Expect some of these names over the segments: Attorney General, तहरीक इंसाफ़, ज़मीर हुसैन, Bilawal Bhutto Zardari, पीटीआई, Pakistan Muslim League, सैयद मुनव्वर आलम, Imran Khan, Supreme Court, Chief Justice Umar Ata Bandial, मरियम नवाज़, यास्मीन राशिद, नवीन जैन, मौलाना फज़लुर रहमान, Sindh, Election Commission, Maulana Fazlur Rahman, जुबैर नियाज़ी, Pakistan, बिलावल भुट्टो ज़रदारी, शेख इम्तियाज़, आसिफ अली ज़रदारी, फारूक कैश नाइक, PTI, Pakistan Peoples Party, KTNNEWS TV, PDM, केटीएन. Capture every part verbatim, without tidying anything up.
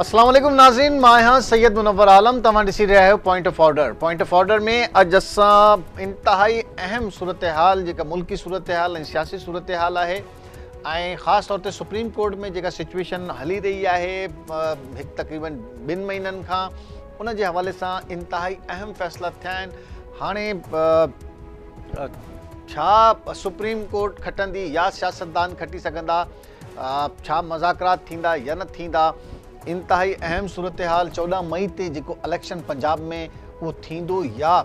अस्सलाम वालेकुम नाज़रीन, मां यहाँ सैयद मुनव्वर आलम तव्हां ॾिसी रहिया आहियो point of order. Point of order में अॼु असां इंतहाई अहम सूरत हाल, जेका मुल्की सूरत हाल ऐं सियासी सूरत हाल आहे ऐं ख़ासि तौर ते सुप्रीम कोर्ट में जेका सिचुएशन हली रही आहे हिकु तक़रीबन ॿिनि महीननि खां, उन जे हवाले सां इंतहाई अहम फ़ैसिला थिया आहिनि। हाणे छा सुप्रीम कोर्ट खटंदी या सियासतदान खटी सघंदा, छा मज़ाकरात थींदा या न थींदा? इंतहाई अहम सूरत हाल चौदह मई ते जेको इलेक्शन पंजाब में वो थींदो या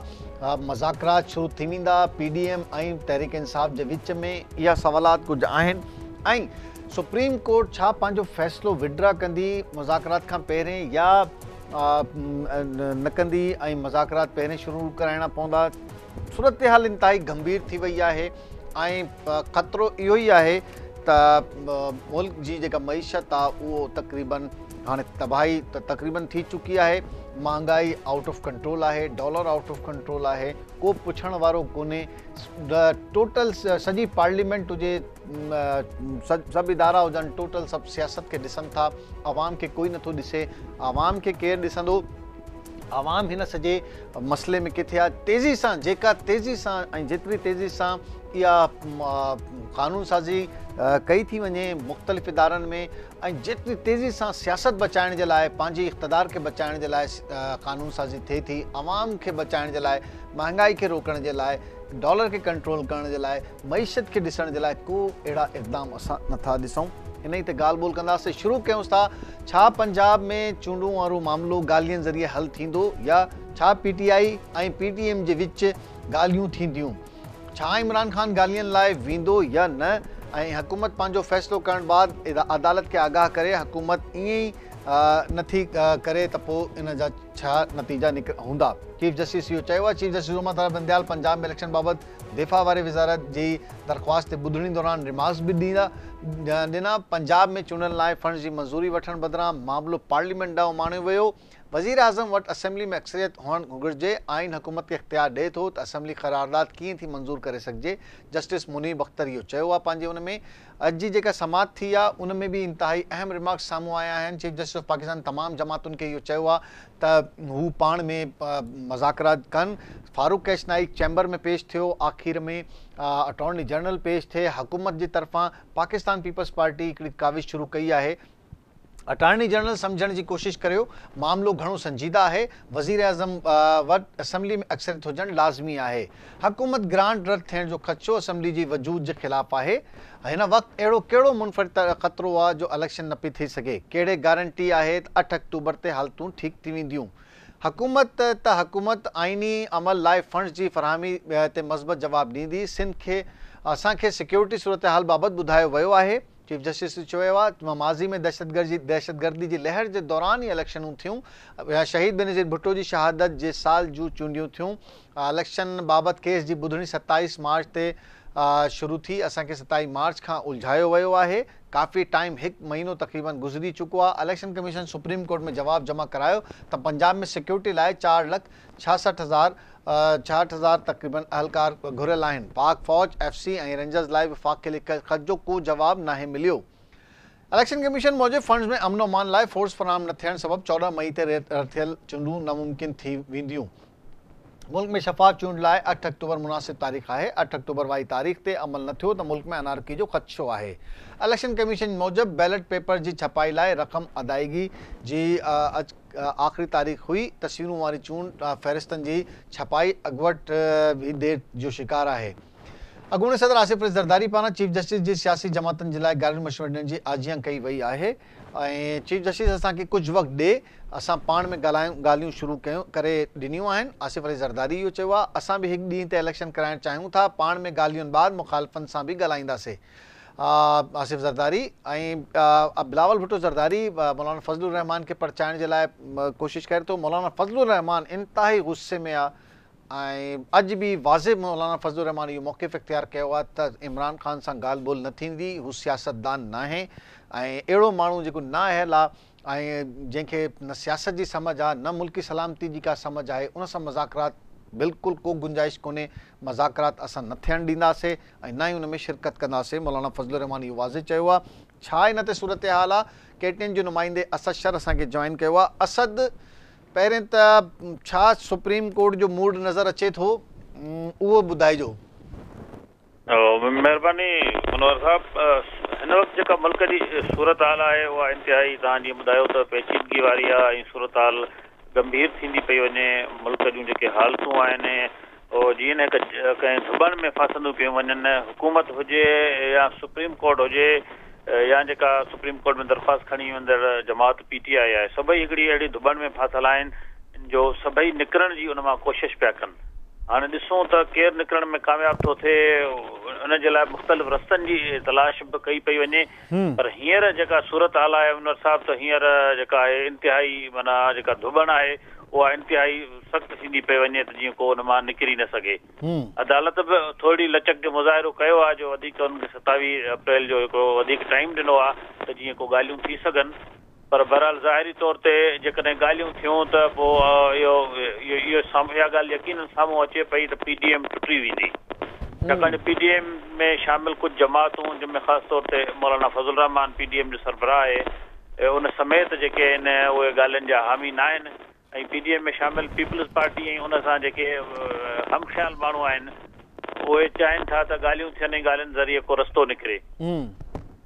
मज़ाकरात शुरू थी वेंदा पी डी एम ऐं तहरीक इंसाफ़ जे विच में, या सवालात कुझु आहिनि। ऐं सुप्रीम कोर्ट छा पंहिंजो फ़ैसिलो विड्रा कंदी मज़ाकरात खां पहिरें या न कंदी ऐं मज़ाकरात पहिरें शुरू कराइणा पवंदा? सूरत हाल इंतहाई गंभीर थी वई आहे ऐं ख़तरो इहो ई आहे त मुल्क जी जेका मईशत आहे उहो तक़रीबन हाँ तबाही तकरीबन थी चुकी है। महंगाई आउट ऑफ कंट्रोल है, डॉलर आउट ऑफ कंट्रोल है, को पुछण वारो कोने। टोटल सजी पार्लियामेंट हुए, सब इदारा हुजन, टोटल सब सियासत के दिसन था, आवाम के कोई नथो दिसे। आवाम के केयर दिसंदो? आवाम इन सजे मसले में किथे आ तेजी से, जेका तेजी से जितनी तेजी से या कानून साजी कई थी वने मुख्तलिफ इदारन में, जितनी तेज़ी से सियासत बचाने के लिए, पाँच इकतदार के बचाने के लिए कानून साजी थे थी, आवाम के बचाने के लिए, महंगाई के रोकने के लिए, डॉलर के कंट्रोल करने के लिए, मईशत के दिसण के लिए को अड़ा इकदाम अस ना दिसूँ। इन ही गाल बोल कंदे शुरू क्यों था। पंजाब में चूंडों वो मामलो गालियन जरिए हल थो या P T I A P T M के विच गालियूं थींदियूं? छा इमरान खान गालियन लाए वींदो या न? ऐं हुकूमत पंहिंजो फ़ैसिलो करण बाद अदालत खे आगाह करे, हुकूमत ईअं ई नथी करे त पोइ इन जा छा नतीजा निक हूंदा? चीफ जस्टिस इहो चयो आहे। चीफ जस्टिस उमर अता बंदियाल पंजाब में इलेक्शन बाबति दिफ़ा वारी वज़ारत जी दरख़्वास्त ते ॿुधणी दौरान रिमार्क्स बि ॾींदा ॾिना। पंजाब में चूंडनि लाइ फंड जी मंज़ूरी वठण बदिरां मामिलो पार्लियामेंट ॾांहुं माणियो वियो। वज़ीर आज़म वटि असेंबली में अक्सरियत हुअणु घुरिजे। आइन हुकूमत खे इख़्तियार ॾिए थो त असेंबली क़रारदाद कीअं थी मंज़ूर करे सघिजे। जस्टिस मुनीब अख़्तर इहो चयो आहे। पंहिंजे उन में अॼु जी जेका समात थी आहे उन में बि इंतहाई अहम रिमार्क्स साम्हूं आया आहिनि। चीफ जस्टिस ऑफ पाकिस्तान तमामु जमातुनि खे इहो चयो आहे त हू पाण में मज़ाकरात कनि। फारूक कैश नाइक चैम्बर में पेश थियो, आख़िर में अटॉर्नी जनरल पेश थिए। हुकूमत जी तरफ़ां पाकिस्तान पीपल्स पार्टी हिकिड़ी काविश शुरू कई आहे। अटॉर्नी जनरल समझण की कोशिश करियो, मामलो घणो संजीदा है। वज़ीर आज़म वटि असम्बली में अक्सरियत हुजणु लाज़मी है। हुकूमत ग्रांट रद्द थियण जो खदशो असम्बली की वजूद के ख़िलाफ़ है। हिन वक्त अड़ो कड़ो मुनफरद ख़तरो आ जो इलेक्शन न पी थी सके। कड़े गारंटी है अठ अक्टूबर से हालतूँ ठीक थी वेंदियूं। हुकूमत त हुकूमत आइनी अमल लाइ फंड्स की फरहमी ते मस्बत जवाब ॾींदी। सिंध के असांखे सिक्योरिटी सूरत हाल बाबत ॿुधायो वियो आहे। चीफ जस्टिस चयो आहे माज़ी में दहशतगर्दी दहशतगर्दी जी लहर के दौरान ही इलेक्शनूं थियूं। शहीद बिनज़ीर भुट्टो जी शहादत के साल जूं चूंडियूं थियूं। इलेक्शन बाबत केस की ॿुधणी सत्ताईस मार्च ते शुरू थी, असांखे सताईस मार्च का उलझायो वियो आहे। काफ़ी टाइम, एक महीनों तकरीबन गुजरी चुको है। इलेक्शन कमीशन सुप्रीम कोर्ट में जवाब जमा करायो तो पंजाब में सिक्योरिटी लाए चार लख छियासठ हज़ार छाहठ हज़ार तकरीबन अहलकार घुरल आहिनि। पाक फौज एफ सी ए रेंजर्स लाइ वफाक के लिखल खत जो को जवाब ना मिलो। इलेक्शन कमीशन मूजिब फंड्स में अमन अमान लाइ फोर्स फराहम न थियण सबब चौदह मई ते रथियल चूंडूं नामुमकिन थी वेंदियूं। मुल्क में शफाफ चूंड लाइ अठ अक्टूबर मुनासिब तारीख़ है। अठ अक्टूबर वाली तारीख़ से अमल न थियो तो मुल्क में अनारकी जो खदशो है। इलेक्शन कमीशन मूजिब बैलेट पेपर की छपाई लाइ रकम अदायगी जी अज आखिरी तारीख़ हुई। तस्वीरों वाली चूंड फ़हरिस्तन की छपाई अगवट भी देर जो शिकार है। अगूणे सदर आसिफ अली ज़रदारी पारा चीफ जस्टिस की सियासी जमातन के लिए गाइड मशवरे ॾियण जी आजियाँ कई वही है। चीफ जस्टिस असांखे कुछ वक्त दे असां पाण में ॻाल्हायूं ॻाल्हियूं शुरू कयूं करे ॾिनियूं आहिनि। आसिफ अली ज़रदारी इहो चयो आहे असां बि हिकु ॾींहुं ते इलेक्शन कराइणु चाहियूं था, पाण में ॻाल्हियुनि बाद मुखालफ़नि सां बि ॻाल्हाईंदासीं। आसिफ ज़रदारी ऐं बिलावल भुट्टो ज़रदारी मौलाना फज़लुर रहमान खे परचाइण जे लाइ कोशिश करे थो। मौलाना फज़लुर रहमान इंतहाई गुस्से में आहे ऐं अॼु बि वाज़िब मौलाना फज़लुर रहमान इहो मौक़िफ़ इख़्तियार कयो आहे त इमरान खान सां ॻाल्हि ॿोल न थींदी, हू सियासतदान न आहे ऐं अहिड़ो माण्हू जेको नाअहल आहे ऐं जंहिंखे न सियासत जी समझ आहे न मुल्की सलामती जी का समझ आहे, उन सां मज़ाकरात बिल्कुल को गुंजाइश कोन्हे, मज़ाकरात असां न थियण ॾींदासीं ऐं न ई उन में शिरकत कंदासीं। मौलाना फज़लुर रहमान इहो वाज़े चयो आहे। छा इन ते सूरत हाल आहे? केटीएन जो नुमाइंदे असद शर असांखे जॉइन कयो आहे। असद, पहिरें त छा सुप्रीम कोर्ट जो मूड नज़र अचे थो, उहो ॿुधाइजो। महिरबानी मुनव्वर साहिबु, हिन वक़्तु जेका मुल्क जी सूरत हाल आहे उहा इंतिहाई, तव्हांजी ॿुधायो त पेचीदगी वारी आहे ऐं सूरत हाल गंभीर थींदी पई वञे। मुल्क जूं जेके हालतूं आहिनि उहो जीअं हिकु कंहिं दॿण में फासंदियूं पियूं वञनि। हुकूमत हुजे या सुप्रीम कोर्ट हुजे या जेका सुप्रीम कोर्ट में दरख़्वास्त खणी वेंदड़ जमात पी टी आई आहे, सभई हिकिड़ी अहिड़ी दॿण में फाथल आहिनि जो सभई निकिरण जी उन मां कोशिश पिया कनि। हाणे ॾिसूं त केरु निकिरण में कामयाबु थो थिए, उनजे लाइ मुख़्तलिफ़ रस्तनि जी तलाश बि कई पई वञे। पर हींअर जेका सूरत हाल आहे उन साहब त हींअर जेका आहे इंतिहाई, माना जेका धुबण आहे उहा इंतिहाई सख़्तु थींदी पई वञे त जीअं को उन मां निकिरी न सघे। अदालत बि थोरी लचक जो मुज़ाहिरो कयो आहे, जो वधीक उनखे सतावीह अप्रैल जो हिकिड़ो वधीक टाइम ॾिनो आहे त जीअं को ॻाल्हियूं थी सघनि। पर बहरहाल ज़ाहिरी तौर ते जेकॾहिं ॻाल्हियूं थियूं त पोइ इहो इहो साम्हूं इहा ॻाल्हि यकीन साम्हूं अचे पई त पी डी एम टुटी वेंदी। छाकाणि पी डी एम में शामिल कुझु जमातूं, जंहिंमें ख़ासि तौर ते मौलाना फज़लुर रहमान P D M जो सरबराह आहे, उन समेत जेके आहिनि उहे ॻाल्हियुनि जा हामी न आहिनि। ऐं पी डी एम में शामिल पीपल्स पार्टी ऐं उन सां जेके हमख़्याल माण्हू आहिनि उहे चाहिनि था त ॻाल्हियूं थियनि ऐं ॻाल्हियुनि ज़रिए को रस्तो निकिरे।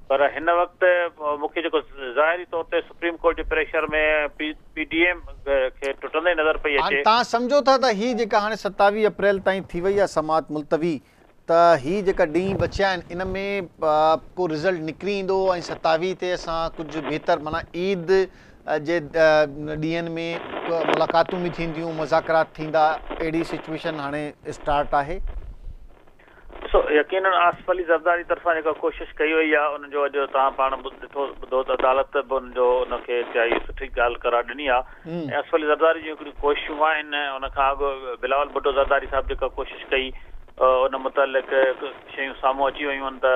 पर हिन वक़्तु मूंखे जेको ज़ाहिरी तौर ते सुप्रीम कोर्ट जे प्रेशर में पी, पीडीएम खे टुटंदे नज़र पई अचे। तव्हां सम्झो था त हीअ जेका हाणे सतावीह अप्रैल ताईं थी वई आहे समात मुलतवी, त हीअ जेका ॾींहं बचिया आहिनि इन में को रिज़ल्ट निकिरी ईंदो ऐं सतावीह ते असां कुझु बहितर, माना ईद जे ॾींहंनि में मुलाक़ातूं बि थींदियूं, मुज़ाकरात थींदा, अहिड़ी सिचुएशन हाणे स्टार्ट आहे? सो यकीन आसिफ अली ज़रदारी तरफ़ां जेका कोशिश कई वई आहे उनजो अॼु तव्हां पाण ॾिठो ॿुधो त अदालत बि उनजो उनखे चई सुठी ॻाल्हि करार ॾिनी आहे। ऐं आसिफ अली ज़रदारी जूं हिकिड़ियूं कोशिशूं आहिनि, उनखां अॻु बिलावल भुट्टो ज़रदारी साहिबु जेका कोशिश कई उन मुतालिक़ शयूं साम्हूं अची वियूं आहिनि त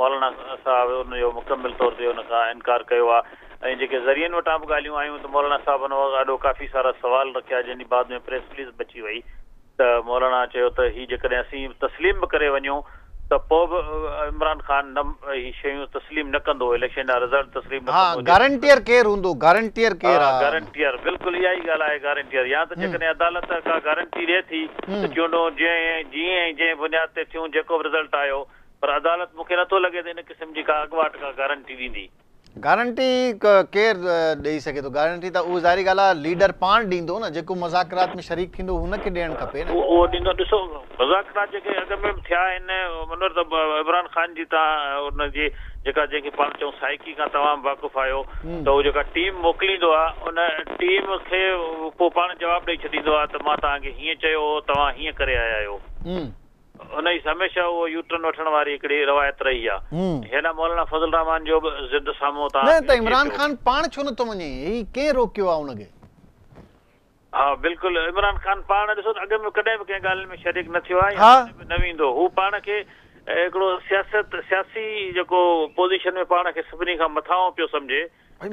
मौलाना साहिबु उनजो मुकमल तौर ते उनखां इनकार कयो आहे। ऐं जेके ज़रियनि वटां बि ॻाल्हियूं आयूं त मौलाना साहिबु उन ॾाढो काफ़ी सारा सवाल रखिया, जंहिंजी बाद में प्रेस रिलीज़ बची वई त मौलाना चयो त हीअ जेकॾहिं असीं तस्लीम बि करे वञूं त पोइ बि इमरान खान न हीअ शयूं तस्लीम न कंदो, इलेक्शन जा रिज़ल्ट तस्लीम न कंदो। गारंटीयर केरु हूंदो, गारंटीयर केरु आहे, गारंटीयर। बिल्कुलु इहा ई ॻाल्हि आहे, गारंटीयर। या त जेकॾहिं अदालत का गारंटी ॾिए थी त चवंदो जीअं जीअं जंहिं बुनियाद ते थियूं जेको बि रिज़ल्ट आयो, पर अदालत मूंखे नथो लॻे त हिन क़िस्म जी का अॻुवाट का गारंटी ॾींदी। गारंटी केरु ॾेई सघे थो? गारंटी त उहो ज़ाहिरी ॻाल्हि आहे लीडर पाण ॾींदो न, जेको मज़ाकरात में शरीक थींदो हुनखे ॾियणु खपे न, उहो ॾींदो। ॾिसो मज़ाकरात जेके अॻु में बि थिया आहिनि, मनोहर त इमरान खान जी तव्हां हुनजी जेका जंहिंखे पाण चऊं साइकी खां तमामु वाक़ुफ़ु आहियो त उहो जेका टीम मोकिलींदो आहे उन टीम खे पोइ पाण जवाबु ॾेई छॾींदो आहे त मां तव्हांखे हीअं चयो हो, तव्हां हीअं करे आया आहियो। उन जी हमेशह उहो यूटर्न वठण वारी हिकिड़ी रवायत रही आहे। हिन मौलाना फज़लुर रहमान जो बि ज़िद साम्हूं तव्हां, इमरान खान पाण छो नथो वञे? ही कंहिं रोकियो आहे हुनखे? हा बिल्कुलु, इमरान खान पाण ॾिसो अॻु में कॾहिं बि कंहिं ॻाल्हि में शरीक न थियो आहे, न वेंदो। हू पाण खे हिकिड़ो सियासत सियासी जेको पोज़ीशन में पाण खे सभिनी खां मथां पियो सम्झे।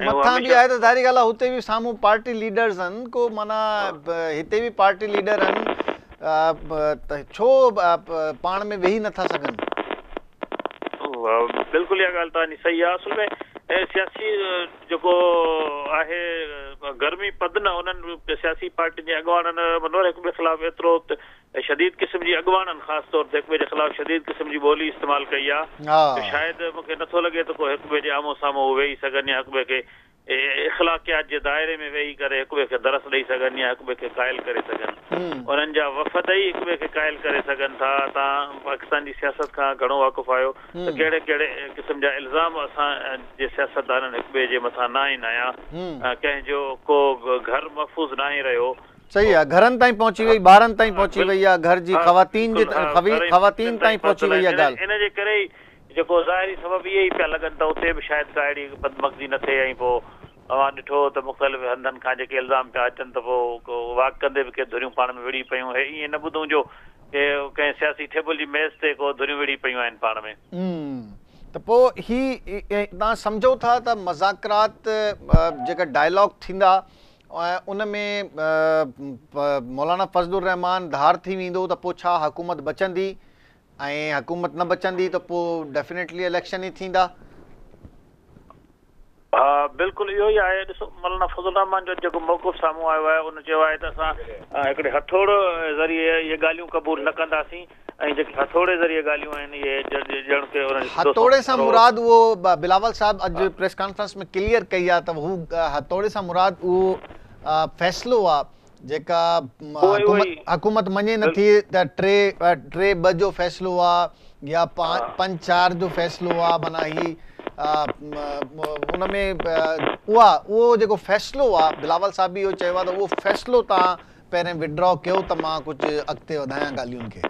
मथां बि आहे त ज़ाहिरी ॻाल्हि आहे, हुते बि साम्हूं पार्टी लीडर्स आहिनि, को माना हिते बि पार्टी लीडर आहिनि, छो पाण में वेही नथा सघनि? बिल्कुलु इहा ॻाल्हि तव्हांजी सही आहे। असुल में सियासी जेको आहे गर्मी पद न, उन्हनि सियासी पार्टी जे अॻवाननि मनोहर हिक ॿिए ख़िलाफ़ु एतिरो शदीद क़िस्म जी अॻवाननि ख़ासि तौर ते हिक ॿिए जे ख़िलाफ़ु शदीद क़िस्म जी ॿोली इस्तेमालु कई आहे। शायदि मूंखे नथो लॻे त को हिक ॿिए जे आम्हूं साम्हूं वेही सघनि या हिक ॿिए खे इख़लाक़ियात जे दायरे में वेही करे हिक ॿिए खे दरस ॾेई सघनि या हिक ॿिए खे क़ाइल करे सघनि। उन्हनि जा वफ़द ई हिक ॿिए खे क़ाइल करे सघनि था। तव्हां पाकिस्तान जी सियासत खां घणो वाक़ुफ़ु आहियो त कहिड़े कहिड़े क़िस्म जा इल्ज़ाम असांजे सियासतदाननि हिक ॿिए जे मथां न आहिनि आया। कंहिंजो को घर महफ़ूज़ न आहे रहियो। सही आहे, घरनि ताईं पहुची वई, ॿारनि ताईं पहुची वई आहे, घर जी ख़वातीन जे ख़वातीन ताईं पहुची वई आहे ॻाल्हि। इन जे करे ई जेको ज़ाहिरी सबबु इहे ई पिया लॻनि त उते बि शायदि का अहिड़ी बदमगज़ी न थिए। ऐं पोइ तव्हां ॾिठो त मुख़्तलिफ़ हंधनि खां जेके इल्ज़ाम पिया अचनि त पोइ वाक कंदे बि के धुरियूं पाण में विड़ी पयूं, हे ईअं न ॿुधूं जो के कंहिं सियासी टेबल जी मेज़ ते को धुरियूं विड़ी पयूं आहिनि पाण में। त पोइ ही तव्हां सम्झो था त मज़ाकरात जेका डायलॉग थींदा उनमें मौलाना फजलुर रहमान धार थी वेंदो तो छा हुकूमत बचंदी, हुकूमत न बचंदी तो डेफिनेटली इलेक्शन ही थींदा। हाँ बिल्कुल इहो ही है। मौलाना फजलुर रहमान जो जो मौक़िफ़ सामूँ आयो है उन एक हथौड़े ज़रिए ये गालियों कबूल न कंदासीं। हथौड़े ज़रिए हथौड़े सां मुराद वो बिलावल साहब अज प्रेस कॉन्फ्रेंस में क्लियर कई है तो हथौड़े सां मुराद वो फैसलो आ जेका हुकूमत मने न थी टे टे ब जो फैसलो आ या पंच चार जो फैसलो आ माना ही उनमें उहा वो जो फैसलो आ बिलावल साहब भी यो चयो तो वो फैसलो तव्हां पहिरें विड्रॉ कयो त मां कुछ अगते वधाया गालियुनि के।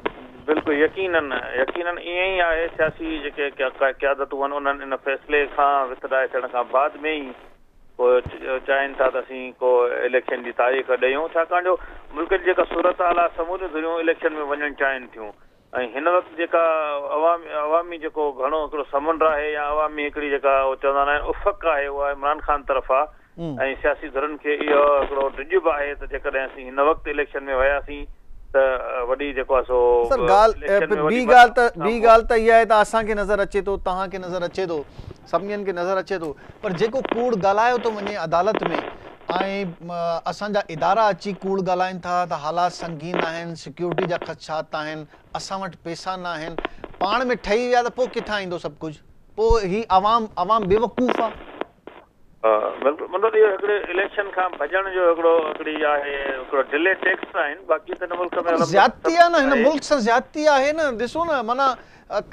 बिल्कुल यकीनन यकीनन इएं ही है। सियासी जेके क़यादतूं आहिनि उन्हनि इन फ़ैसिले खां वितड़ाए थियण खां बाद में ही पोइ चाहिनि था त असीं को इलेक्शन जी तारीख़ ॾियूं, छाकाणि जो मुल्क जी जेका सूरत हाल आहे समूरी धुरियूं इलेक्शन में वञणु चाहिनि थियूं। ऐं हिन वक़्तु जेका अवामी अवामी जेको घणो हिकिड़ो समुंड आहे या अवामी हिकिड़ी जेका चवंदा आहिनि उफ़क़ आहे उहा इमरान ख़ान तरफ़ां ऐं सियासी धुरनि खे इहो हिकिड़ो डिॼबु आहे त जेकॾहिं असीं हिन वक़्तु इलेक्शन में वियासीं वड़ी जेको सो सर गाल बी गाल त बी गाल त ये है त असा के नजर अच्छे तो तहां के नजर अच्छे तो सबनियन के नजर अच्छे तो पर जेको कूड़ गालायो तो मने अदालत में आई असा जा इदारा अच्छी कूड़ गालाइन था त हालात संगीन आन, सिक्योरिटी जा खदशात आन, असा वट पैसा ना आन, पान में ठही या त पो किथा इंदो सब कुछ पो ही आवाम आवाम बेवकूफा। बिल्कुल मतलब ये एकड़े इलेक्शन का भजन जो एकड़ो एकड़ी आहे एकड़ो डिले टेक्स आइन बाकी त मुल्क में ज्यादती है ना इन मुल्क से ज्यादती है ना। दिसो ना माना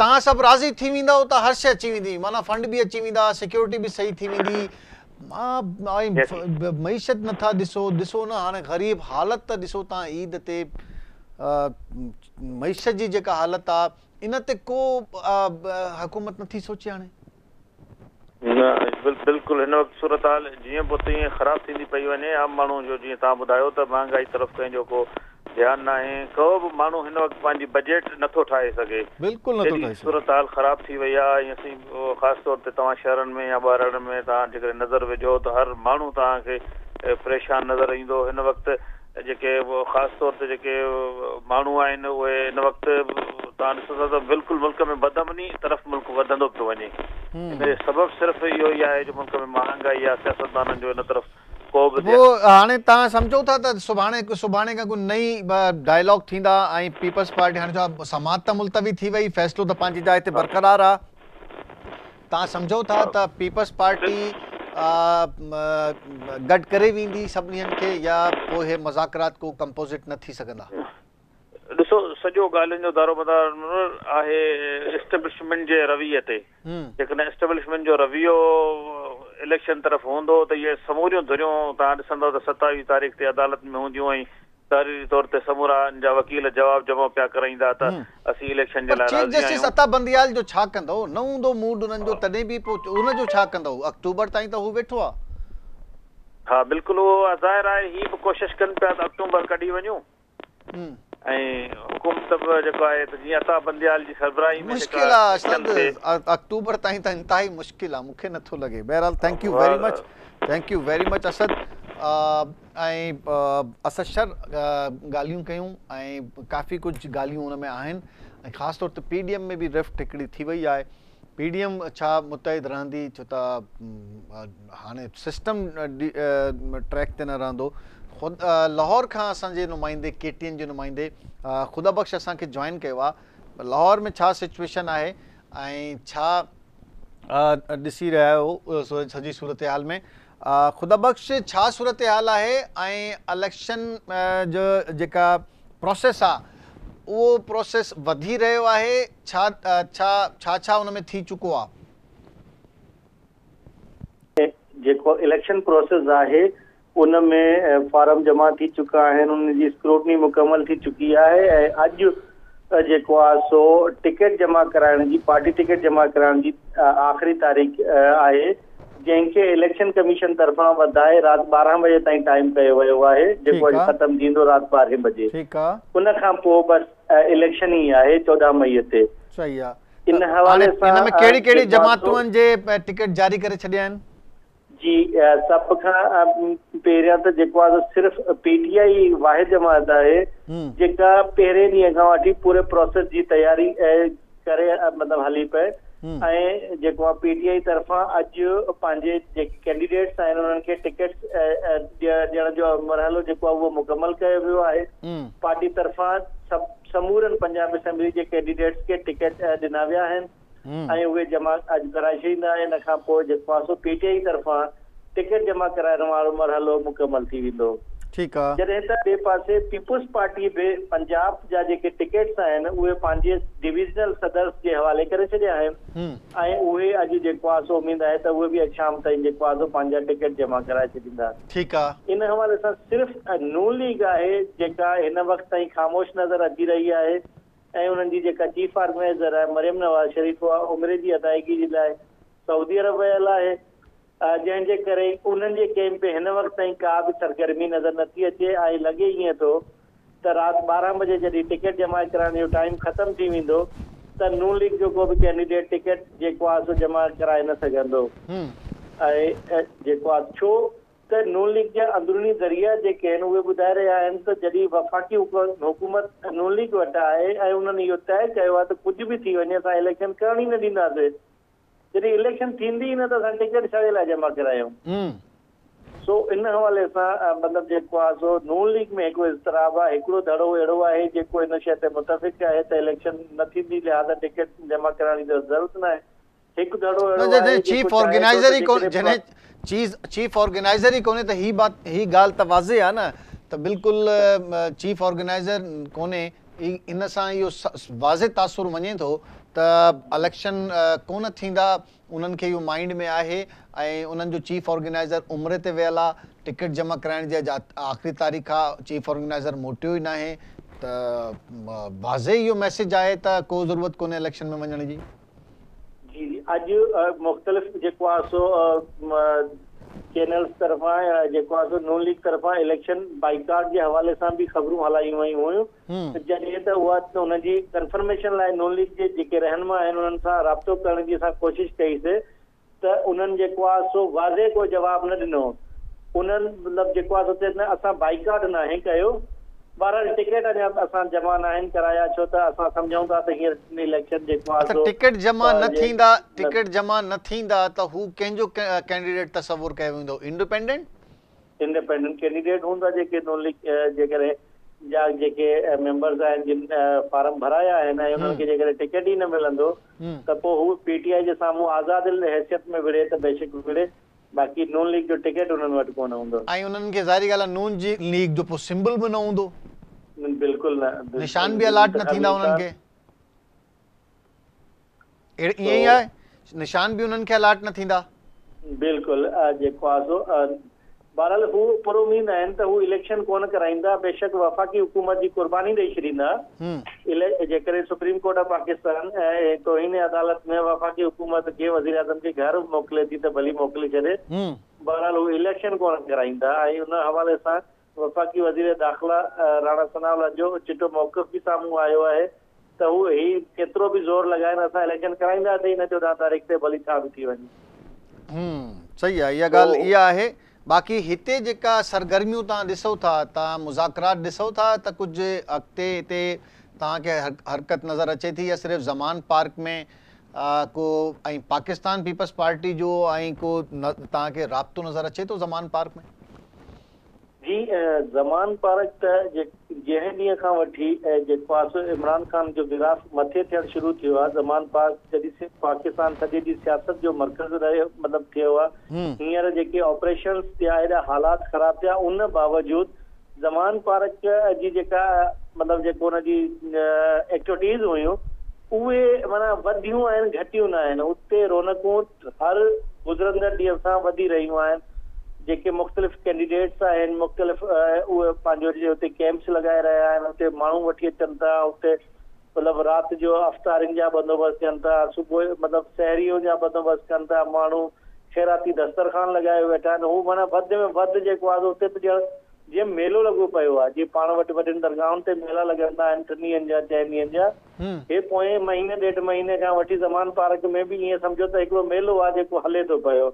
ता सब राजी थी विंदा तो हर शे अची विंदी, माना फंड भी अची विंदा, सिक्योरिटी भी सही थी विंदी, मईशत न था दिसो। दिसो ना हाने गरीब हालत त दिसो ता ईद ते मईशत जी जेका हालत आ इन ते को हुकूमत न थी सोचे हाने। बिल्कुल इन वक्त सूरत हाल जीअं पोइ तीअं ख़राब थींदी पई वञे। आम माण्हू जो जीअं तव्हां ॿुधायो त महांगाई तरफ़ कंहिंजो को ध्यानु न आहे, को बि माण्हू हिन वक़्तु पंहिंजी बजेट नथो ठाहे सघे। बिल्कुलु नथो ठाहे सघे। सूरत हाल ख़राबु थी वई आहे। असीं ख़ासि तौर ते तव्हां शहरनि में या ॿारनि में तव्हां जेकॾहिं नज़र विझो त हर माण्हू तव्हांखे परेशान नज़र ईंदो। हिन वक़्तु जेके ख़ासि तौर ते जेके माण्हू आहिनि उहे हिन वक़्तु तव्हां ॾिसो था त बिल्कुलु मुल्क में बदमनी तरफ़ मुल्क वधंदो पियो वञे। हिनजो सबबु सिर्फ़ु इहो ई आहे जो मुल्क में महांगाई आहे, सियासतदाननि जो इन तरफ़ को बि उहो हाणे तव्हां सम्झो था त सुभाणे सुभाणे खां कोई नई डायलॉग थींदा ऐं पीपल्स पार्टी हाणे छा समात त मुलतवी थी वई, फ़ैसिलो त पंहिंजी जाइ ते बरक़रार आहे। तव्हां सम्झो था त पीपल्स पार्टी गड करे वेंदी सभिनीनि खे या पोइ हे मज़ाकरात को कंपोज़िट न थी सघंदा। ॾिसो सॼो ॻाल्हियुनि जो दारोमदार आहे इस्टेब्लिशमेंट जे रवैये ते। जेकॾहिं इस्टेब्लिशमेंट जो रवैयो इलेक्शन तरफ़ हूंदो त इहे समूरियूं धुरियूं तव्हां ॾिसंदव त सतावीह तारीख़ ते अदालत में हूंदियूं ऐं तहरीरी तौर ते समूरनि जा वकील जवाब जमा पिया कराईंदा त असीं इलेक्शन जे लाइ राज़ी आहियूं। चीफ जस्टिस अता बंदियाल जो छा कंदो? न हूंदो मूड उन्हनि जो, तॾहिं बि पोइ उन जो छा कंदो? अक्टूबर ताईं त हू वेठो आहे। हा बिल्कुलु उहो ज़ाहिर आहे ही बि कोशिशि कनि पिया त अक्टूबर कढी वञूं ऐं हुकूमत बि जेको आहे त जीअं अता बंदियाल जी सरबराही में मुश्किल आहे अक्टूबर ताईं त इंतिहाई मुश्किल आहे, मूंखे नथो लॻे। बहरहाल thank you very much, thank you very much Asad. ऐं असद शर ॻाल्हियूं कयूं ऐं काफ़ी कुझु ॻाल्हियूं उन में आहिनि ऐं ख़ासि तौर ते पी डी एम में बि रिफ्ट हिकिड़ी थी वई आहे। पी डी एम छा मुतहद रहंदी छो त हाणे सिस्टम ट्रैक ते न रहंदो। ख़ुदि लाहौर खां असांजे नुमाइंदे के टी एन जे नुमाइंदे ख़ुदाबख्श असांखे जॉइन कयो आहे। लाहौर में छा सिचुएशन आहे ऐं छा ॾिसी रहिया हो सॼी सूरत हाल में? ख़ुदाबख्श छा सूरत हाल आहे ऐं इलेक्शन जो जेका प्रोसेस आहे उहो प्रोसेस वधी रहियो आहे, छा छा छा छा उन में थी चुको आहे? जेको इलेक्शन प्रोसेस आहे उन में फार्म जमा थी चुका आहिनि, उन जी स्क्रूटनी मुकमल थी चुकी आहे ऐं अॼु जेको आहे सो टिकट जमा कराइण जी पार्टी टिकट जमा कराइण जी आख़िरी तारीख़ आहे जैसे इलेक्शन कमीशन तरफा वधाए रात बारह बजे तीन टाइम किया वो है जो खत्म थो रात बारह बजे उन बस इलेक्शन ही है चौदह मई से। इन हवाले से जमातुन जे टिकट जारी करे छड़िया जी सबका पेरिया तो जेको सिर्फ पीटीआई वाहिद जमात है जेका पेरे डी का वी पूरे प्रोसेस की तैयारी करे मतलब हली पे ए जेको पीटीआई तरफा अज पांजे कैंडिडेट्स हैं उन्हें के टिकट्स देने जो मरहलो जेको वो मुकम्मल किया वो है पार्टी तरफा सब समूरन पंजाब असेंबली के कैंडिडेट्स के टिकट दिना व्या हैं वे जमा अज कराए पीटीआई तरफा टिकट जमा कराइण वालों मरहलो मुकम्मल थी वो ठीक है। जैसे तो बे पासे पीपल्स पार्टी भी पंजाब जा जेके टिकट्स हैं वे पांजे डिविजनल सदर्स के हवाले करे छड्या हैं वे अज जो उम्मीद है तो वे भी अज शाम तक जो पांजा टिकट जमा कराए छदींदा ठीक है। इन हवाले से सिर्फ नून लीग है जेका इन वक्त तक खामोश नजर अची रही है ए उनकी जेका चीफ ऑर्गेनाइजर है मरियम नवाज शरीफ आ उम्र की अदायगी के लिए सऊदी अरब वयल है जैसे करे उनके कैंप पे इन वक्त तक का भी सरगर्मी नजर नती अचे आ लगे ये तो रात बारह बजे जैसे टिकट जमा कराने जो टाइम खत्म थी वो तो नून लीग जो भी कैंडिडेट टिकट जो जमा कराए न सो छो तो नून लीग के अंदरूनी जरिया वे बुधाए रहा तो जैसे वफाकी हुकूमत नून लीग वट है उन्होंने यो तय किया तो कुछ भी थी वे अस इलेक्शन करनी न दींदे जैसे इलेक्शन थी ही न तो अस टिकट छा जमा कराया सो इन हवाले से मतलब जो नून लीग में एक इज़्तिराब है एक धड़ो अड़ो है जो इन शे मुतफिक है तो इलेक्शन न थी लिहाजा टिकट जमा कराने की जरूरत ना है एक धड़ो अड़ो चीफ ऑर्गेनाइजर ही चीज चीफ ऑर्गेनाइजर ही कोने तो ही बात ही गाल तवाजे आ ना तो बिल्कुल चीफ ऑर्गेनाइजर कोने इन से यो वाजे तासुर वने तो इलेक्शन कोन थींदा उनन के यो माइंड में आहे उनन जो चीफ ऑर्गेनाइजर उम्र ते वेला टिकट जमा कराने जे आखिरी तारीख आ चीफ ऑर्गेनाइजर मोटियो ही ना है तो वाजे यो मैसेज आए तो कोई जरूरत कोने इलेक्शन में वने जी अज मुख्तलिफ जेको सो चैनल्स तरफा जेको सो नून लीग तरफा इलेक्शन बाइकाट के हवाले से भी खबरू हलाई वही हुई जैसे तो वह उनकी कंफर्मेशन लाए नून लीग के जेके रहनुमा उन राब्तो करने की कोशिश कई से तो उन सो वाजे को जवाब न दिनों उन मतलब जो अस बाइकाट ना किया बारह टिकट असां जमा न कराया छो तो असां समझूं था तो ये इलेक्शन जेको आ तो टिकट जमा न थींदा टिकट जमा न थींदा तो हु केंजो कैंडिडेट तसव्वुर कयो वेंदो इंडिपेंडेंट इंडिपेंडेंट कैंडिडेट हुंदा जेके नॉन लीग जेकर जा जेके मेंबर्स आइन जिन फॉर्म भराया है ना उनन के जेकर टिकट ही न मिलंदो तो पो हु पीटीआई जे सामू आजाद हैसियत में विड़े तो बेशक विड़े बाकी नून लीग जो टिकट उनन वट कोन हुंदो आई उनन के जारी गाला नून जी लीग जो सिंबल भी न हुंदो बिल्कुल ना निशान भी अलाट न थींदा उनन के ये ही है निशान भी उनन के अलाट न थींदा बिल्कुल जेको आसो बहरहाल वो पुरोमीन हैं तो वो इलेक्शन कोन कराइंदा बेशक वफाकी हुकूमत की कुर्बानी दे छड़ींदा जेकर सुप्रीम कोर्ट ऑफ पाकिस्तान तोहीन अदालत में वफाकी हुकूमत के वजीर आजम के घर मोकले थी तो भली मोकले छे बहरहाल वो इलेक्शन कोन कराइंदा उन हवाले से वफाकी वजीर दाखिला राणा सनावला जो चिट्टो मौक़िफ़ भी सामू आयो है तो वो ही केतरो भी जोर लगाए ना था इलेक्शन कराइंदा थे इन चौदह तारीख से भली छा भी थी वही हम्म सही है ये गाल ये है बाकी हिते जेका सरगर्मियों ता दिसो था ता मुज़ाकरात दिसो था ता कुछ अगते हिते ता के हर, हरकत नजर अचे थी या सिर्फ ज़मान पार्क में आ, को आई पाकिस्तान पीपल्स पार्टी जो आई को न, ता के राब्तो नजर अचे तो ज़मान पार्क में जी ज़मान पार्क जै डी का वी जो इमरान खान जो गिराफ मथे थे शुरू थी ज़मान पार्क जैसे पाकिस्तान सदी की सियासत जो मर्कज रहे मतलब थोड़ा हिंसर जेके ऑपरेशन या एडा हालात खराब थे उन बावजूद ज़मान पार्क जी जेका मतलब जेको उनकी एक्टिविटीज हुई उहे माना वधियूं आहिनि घटियूं न आहिनि उते रौनकूं हर गुजरंदड़ ॾींहं सां वधी रहियूं आहिनि जेके मुख़्तलिफ़ कैंडिडेट्स आहिनि मुख़्तलिफ़ उहे पंहिंजो हुते कैंप्स लॻाए रहिया आहिनि हुते माण्हू वठी अचनि था हुते मतिलबु राति जो अफ़्तारियुनि जा बंदोबस्तु कनि था सुबुह मतिलबु सहरियों जा बंदोबस्तु कनि था माण्हू खैराती दस्तरखान लॻाए वेठा आहिनि हू माना वधि में वधि जेको आहे हुते त ॼण जीअं मेलो लॻो पियो आहे जीअं पाण वटि वॾियुनि दरगाहुनि ते मेला लॻंदा आहिनि टिनि ॾींहंनि जा चइनि ॾींहंनि जा हे पोएं महीने ॾेढ महीने खां वठी ज़मान पार्क में बि ईअं सम्झो त हिकिड़ो मेलो आहे जेको हले थो पियो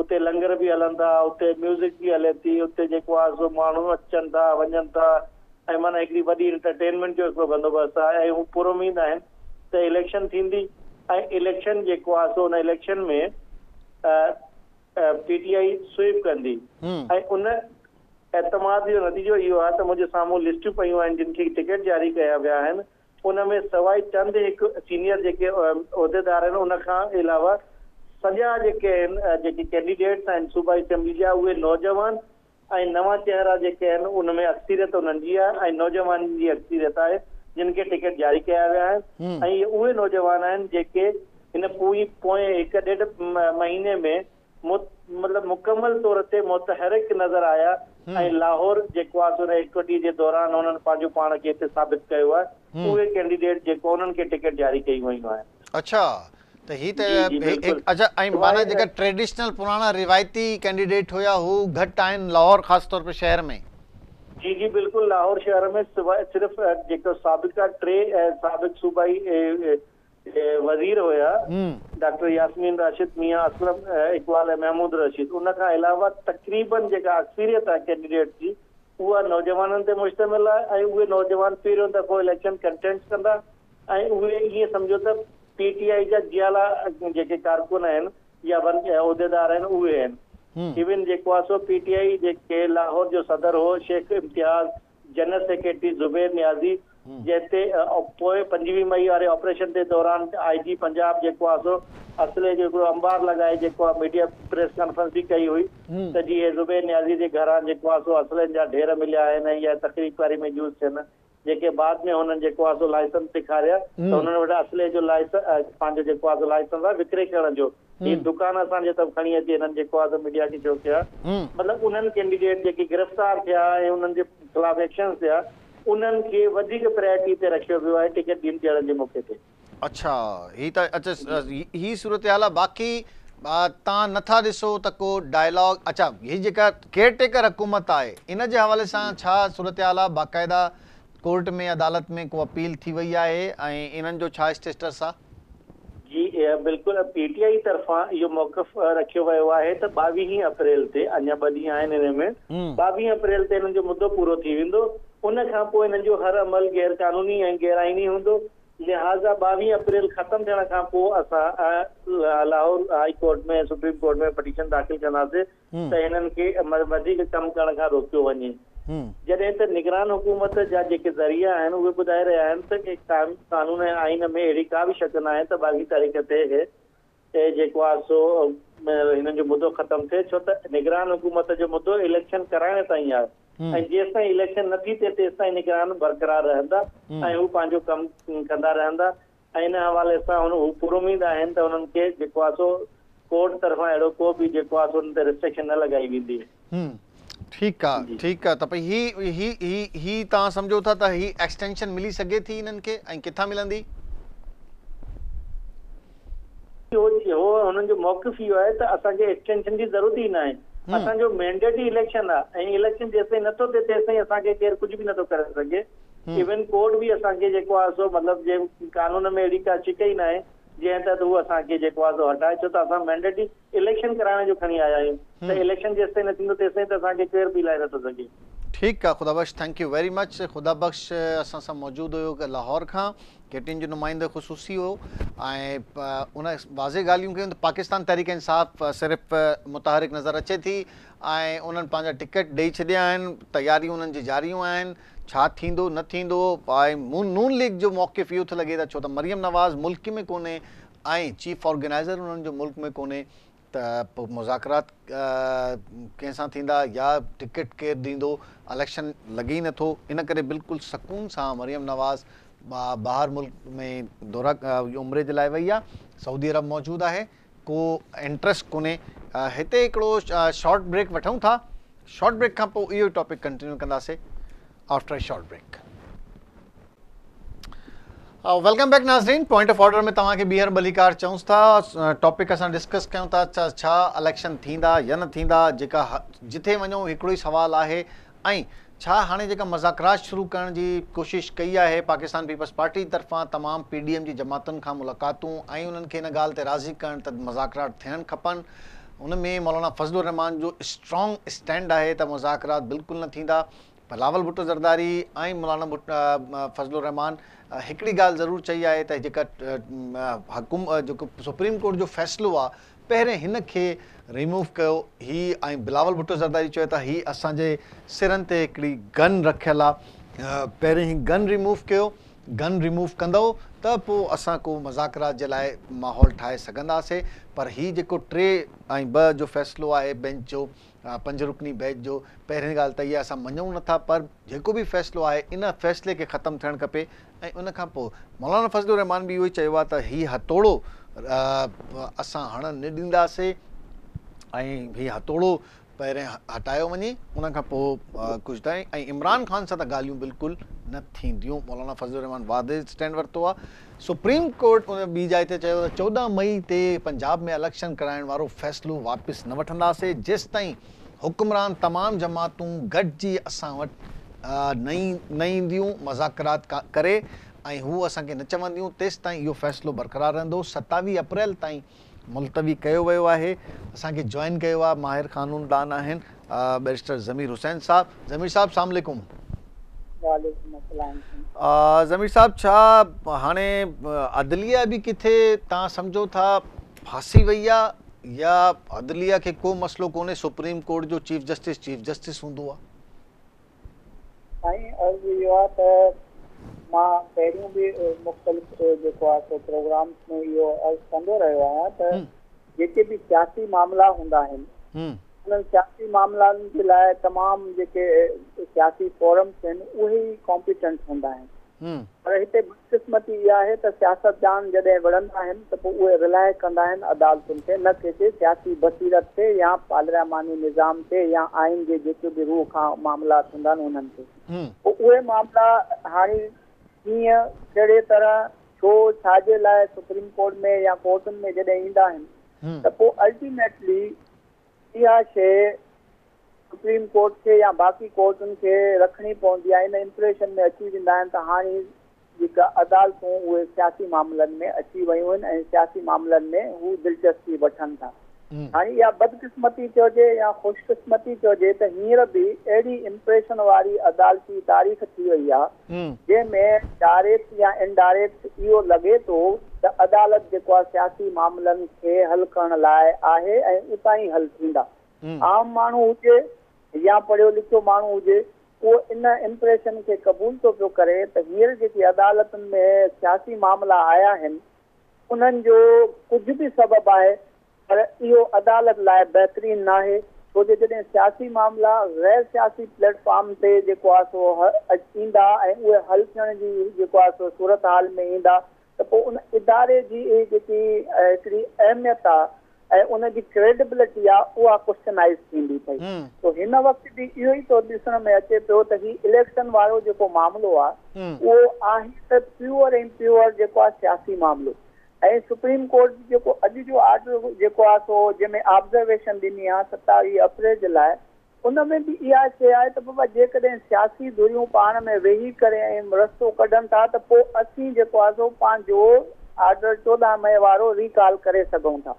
उते लंगर भी हलंदा, उते म्यूज़िक भी हले थी, उते जेको आहे सो माण्हू अचनि था वञनि था ऐं माना हिकिड़ी वॾी एंटरटेनमेंट जो हिकिड़ो बंदोबस्तु आहे ऐं हू पूरो उमेद आहिनि त इलेक्शन थींदी ऐं इलेक्शन जेको आहे सो उन इलेक्शन में पी टी आई स्वीप कंदी ऐं उन एतमाद जो नतीजो इहो आहे त मुंहिंजे साम्हूं लिस्टूं पयूं आहिनि जिन खे टिकेट जारी कया विया आहिनि उन में सवाइ चंद हिकु सीनियर जेके उहिदेदार आहिनि उनखां अलावा सॼा जेके आहिनि जेके कैंडिडेट्स आहिनि सूबा असेंबली जा उहे नौजवान ऐं नवां चेहरा जेके आहिनि उन में अक्सरियत उन्हनि जी आहे ऐं नौजवाननि जी अक्सरियत आहे जिन खे टिकेट जारी कया विया आहिनि ऐं इहे उहे नौजवान आहिनि जेके हिन पूरी पोएं हिकु ॾेढ महीने में मतलब मुकम्मल तौर ते मुतहरिक नज़र आया ऐं लाहौर जेको आहे सो इक्विटी जे दौरान उन्हनि पंहिंजो पाण खे हिते साबित कयो आहे उहे कैंडिडेट जेको उन्हनि खे टिकेट जारी कई वयूं आहिनि। अच्छा तो ही तो एक अच्छा आई माना जेका ट्रेडिशनल पुराना रिवायती कैंडिडेट हुआ वो घट आन लाहौर खास तौर पे शहर में। जी जी बिल्कुल लाहौर शहर में सिर्फ जेको साबिका टे साबिक सूबाई वजीर हुआ डॉक्टर यास्मीन राशिद मियां असलम इकबाल महमूद रशीद उन खां अलावा तकरीबन जेका अक्सरियत है कैंडिडेट की वह नौजवान से मुश्तमिल है उ नौजवान पहिरों दफो इलेक्शन कंटेस्ट कंदा ये समझो त पीटीआई जा जियाला जेके कारकुन आहिनि या उहिदेदार आहिनि उहे आहिनि इवन जेको आहे सो पीटीआई जेके लाहौर जो सदर हो शेख इम्तियाज़ जनरल सेक्रेटरी जुबैर नियाज़ी जंहिंते पोइ पंजवीह मई वारे ऑपरेशन के दौरान आई जी पंजाब जेको आहे सो असले जो हिकिड़ो अंबार लॻाए जेको आहे मीडिया प्रेस कॉन्फ्रेंस बि कई हुई त जीअं जुबैर नियाज़ी जे घरां जेको आहे सो असलनि जा ढेर मिलिया आहिनि या तकरीकारी में यूज़ थियनि जेके बाद में उन्हनि जेको आहे सो लाइसेंस ॾेखारिया त उन्हनि वटि असले जो लाइसेंस पंहिंजो जेको आहे सो लाइसेंस आहे विकिरे करण जो ही दुकान असांजे तरफ़ खणी अची हिननि जेको आहे सो मीडिया खे शो कया मतिलबु उन्हनि कैंडिडेट जेके गिरफ़्तार थिया ऐं उन्हनि जे ख़िलाफ़ एक्शन थिया उन्हनि खे वधीक प्रायोरिटी ते रखियो वियो आहे टिकट ॾियण जे मौक़े ते। अच्छा ही त अच्छा ही सूरत हाल आहे बाक़ी तव्हां नथा ॾिसो त को डायलॉग। अच्छा ही जेका केयरटेकर हुकूमत आहे इन जे हवाले सां छा सूरत हाल आहे बाक़ाइदा कोर्ट में अदालत में को अपील थी वही है इन्हन जो छा स्टेटस आ? जी बिल्कुल पीटीआई तरफा यो मौक़िफ़ रखियो वो है तो बावी अप्रैल से अजा बी में बावी अप्रैल से इन मुद्दो पूरा थी वो उन हर अमल गैर कानूनी गैराइनी होंद लिहाजा बावी अप्रैल खत्म थियण खां पोइ असां लाहौर हाई कोर्ट में सुप्रीम कोर्ट में पटिशन दाख़िल कंदासीं त हिननि खे वधीक कमु करण खां रोकियो वञे जॾहिं त निगरान हुकूमत जा जेके ज़रिया आहिनि उहे ॿुधाए रहिया आहिनि त कानून ऐं आइन में अहिड़ी का बि शक न आहे त बाक़ी तारीख़ ते जेको आहे सो हिननि जो मुद्दो ख़तमु थिए छो त निगरान हुकूमत जो मुद्दो इलेक्शन कराइण ताईं आहे ऐं जेसि ताईं इलेक्शन नथी थिए तेसि ताईं निगरान बरक़रार रहंदा ऐं हू पंहिंजो कमु कंदा रहंदा ऐं इन हवाले सां हू पुरुमीद आहिनि त उन्हनि खे जेको आहे सो कोर्ट तरफ़ां अहिड़ो को बि जेको आहे सो उन ते रिस्ट्रिक्शन न लॻाई वेंदी। ठीकु आहे ठीकु आहे त भई ही ही ही ही तव्हां सम्झो था त ही एक्सटेंशन मिली सघे थी इन्हनि खे ऐं किथां मिलंदी? हुननि जो मौक़िफ़ इहो आहे त असांखे एक्सटेंशन जी ज़रूरत ई न आहे असो मैंडेट ही इलेक्शन है इलेक्शन जैसे ही नो थे तेस ही केर कुछ भी नो कर सके इवन कोर्ट भी असो जो मतलब जे कानून में अड़ी का शिक ही ना जै तहत वो असो हटाए छो तो अस मैंडेट ही इलेक्शन कराने जो खी आया तो इलेक्शन जैस तीन नो तेस ही केर भी लाए नो सके। ठीक है Khudabakhsh thank you very much. Khudabakhsh असा सा मौजूद हो लाहौर का केटीन जो नुमाइंदो खुसूसी हो उन वाज़े गालियों के पाकिस्तान तहरीक इंसाफ़ सिर्फ़ मुतहरिक नज़र अचे थी उन्हनि पंहिंजा टिकट ॾेई छॾिया आहिनि तयारियूं उन्हनि जी जारियूं आहिनि छा थींदो न थींदो नून लीग जो मौक़िफ़ इहो थो लॻे त छो त मरियम नवाज़ मुल्क में कोन्हे ऐं चीफ ऑर्गेनाइज़र उन्हनि जो मुल्क में कोन्हे त पोइ मुज़ाकरात कंहिंसां थींदा या टिकट केरु ॾींदो इलेक्शन लॻे ई नथो इन करे बिल्कुलु सुकून सां मरियम नवाज़ बाहर मुल्क में दौरा उम्र के लिए वही है सऊदी अरब मौजूद है को इंट्रस्ट को हिते हिकिड़ो शॉर्ट ब्रेक वठूँ था शॉर्ट ब्रेक का यो टॉपिक कंटिन्यू कंदासीं after short break. Welcome back नाज़रीन पॉइंट ऑफ ऑर्डर में तव्हांखे बीहर बलीकार चऊंस था टॉपिक असां डिस्कस कयूं था छा इलेक्शन थींदा या न थींदा जेका जिथे वञो हिकिड़ो ई सवाल आहे ऐं छा हाणे जेका मज़ाकरात शुरू करण जी कोशिश कई आहे पाकिस्तान पीपल्स पार्टी तरफ़ां तमामु पी डी एम जी जमातुनि खां मुलाक़ातूं ऐं उन्हनि खे इन ॻाल्हि ते राज़ी करणु त मज़ाकरात थियणु खपनि उनमें मौलाना फजलुर रहमान जो स्ट्रॉन्ग स्टैंड आहे त मुज़ाकरात बिल्कुल न थींदा। बिलावल भुट्टो ज़रदारी ऐं मौलाना फजलुर रहमान हिकिड़ी ॻाल्हि ज़रूरु चई आहे त जेका हुकुम जेको सुप्रीम कोर्ट जो फ़ैसिलो आहे पहिरें हिन खे रिमूव कयो ही ऐं बिलावल भुट्टो ज़रदारी चयो त ही असांजे सिरनि ते हिकिड़ी गन रखियल आहे, पहिरें ही गन रिमूव कयो, गन रिमूव कंदव त पोइ असां को मज़ाकरात जे लाइ माहौल ठाहे सघंदासीं। पर ही जेको टे ऐं ॿ जो फ़ैसिलो आहे बेंच जो पंज रुकनी बेंच जो पहिरें ॻाल्हि त इहा असां मञूं नथा, पर जेको बि फ़ैसिलो आहे इन फ़ैसिले खे ख़त्मु थियणु खपे। ऐं उन खां पोइ मौलाना फजलुर रहमान बि इहो ई चयो आहे त हीउ हथोड़ो असां हणण न ॾींदासीं ऐं हीउ हथोड़ो पहिरें हटायो वञे, उन खां पोइ कुझु ताईं। ऐं इमरान खान सां त ॻाल्हियूं बिल्कुलु न थींदियूं। मौलाना फजलुर रहमान वादे स्टैंड वरितो आहे। सुप्रीम कोर्ट उन ॿी जाइ ते चयो त चोॾहं मई ते पंजाब में इलेक्शन कराइण वारो फ़ैसिलो वापसि न वठंदासीं जेसि ताईं हुक्मरान तमाम जमातूं गॾिजी असां वटि न ईंदियूं मज़ाकरात करे ऐं हू असांखे न चवंदियूं तेसि ताईं इहो फ़ैसिलो बरक़रार रहंदो। सतावीह अप्रैल ताईं मुलतवी कयो वियो आहे। असांखे जॉइन कयो आहे माहिर क़ानूनदान आहिनि बैरिस्टर ज़मीर हुसैन साहब। ज़मीर साहब अस्सलाम वालेकुम। वालेकुम अस्सलाम। ज़मीर साहब, छा हाणे अदलिया बि किथे तव्हां सम्झो था फासी वई आहे या अदलिया खे को मसलो कोन्हे? सुप्रीम कोर्ट जो चीफ जस्टिस चीफ जस्टिस हूंदो आहे। मां पहिरियों बि मुख़्तलिफ़ जेको आहे सो प्रोग्राम में इहो अर्ज़ु कंदो रहियो आहियां त जेके बि सियासी मामला हूंदा आहिनि उन्हनि सियासी मामलनि जे लाइ तमामु जेके सियासी फोरम्स आहिनि उहे ई कॉम्पिटेंट हूंदा आहिनि। पर हिते बदकिस्मती इहा आहे त सियासतदान जॾहिं विढ़ंदा आहिनि त पोइ उहे रिलाए कंदा आहिनि अदालतुनि ते, न कंहिंजे सियासी बसीरत ते या पार्लियामानी निज़ाम ते या आइन जे जेके बि रूह खां मामला हूंदा आहिनि उन्हनि ते। पोइ उहे मामला हाणे कीअं कहिड़े तरह छो छाजे लाइ सुप्रीम कोर्ट में या कोर्टुनि में जॾहिं ईंदा आहिनि त पोइ अल्टीमेटली इहा शइ सुप्रीम कोर्ट खे या बाक़ी कोर्टुनि खे रखणी पवंदी आहे। इन इंप्रेशन में अची वेंदा आहिनि त हाणे जेका अदालतूं उहे सियासी मामलनि में अची वियूं आहिनि ऐं सियासी मामलनि में हू दिलचस्पी वठनि था। हाणे इहा बदकिस्मती चइजे या ख़ुशकिस्मती चइजे त हींअर बि अहिड़ी इम्प्रेशन वारी अदालती तारीख़ थी वई आहे जंहिंमें डायरेक्ट या इनडायरेक्ट इहो लॻे थो त अदालत जेको आहे सियासी मामलनि खे हल करण लाइ आहे ऐं उतां ई हल थींदा। आम माण्हू हुजे या पढ़ियो लिखियो माण्हू हुजे उहो इन इम्प्रेशन खे क़बूल थो पियो करे त हींअर जेकी अदालतुनि में सियासी मामला आया आहिनि उन्हनि जो कुझु बि सबबु आहे पर इहो अदालत लाइ बहितरीन न आहे। छो जे जॾहिं सियासी मामला गैर सियासी प्लेटफॉर्म ते जेको आहे सो ईंदा ऐं उहे हल थियण जी जेको आहे सो सूरत हाल में ईंदा त पोइ उन इदारे जी जेकी हिकिड़ी अहमियत आहे ऐं उनजी क्रेडिबिलिटी आहे उहा क्वेश्चनाइज़ थींदी पई। तो हिन वक़्तु बि इहो ई थो ॾिसण में अचे पियो त ही इलेक्शन वारो जेको मामिलो आहे उहो आहे त प्योर ऐं प्योर जेको आहे सियासी मामिलो। ऐं सुप्रीम कोर्ट जेको अॼु जो आर्डर जेको आहे सो जंहिंमें ऑब्जर्वेशन ॾिनी आहे सतावीह अप्रैल जे लाइ उनमें बि इहा शइ आहे त बाबा जेकॾहिं सियासी धुरियूं पाण में वेही करे ऐं रस्तो कढनि था त पोइ असीं जेको आहे सो पंहिंजो आर्डर चोॾहं मई वारो रिकॉल करे सघूं था।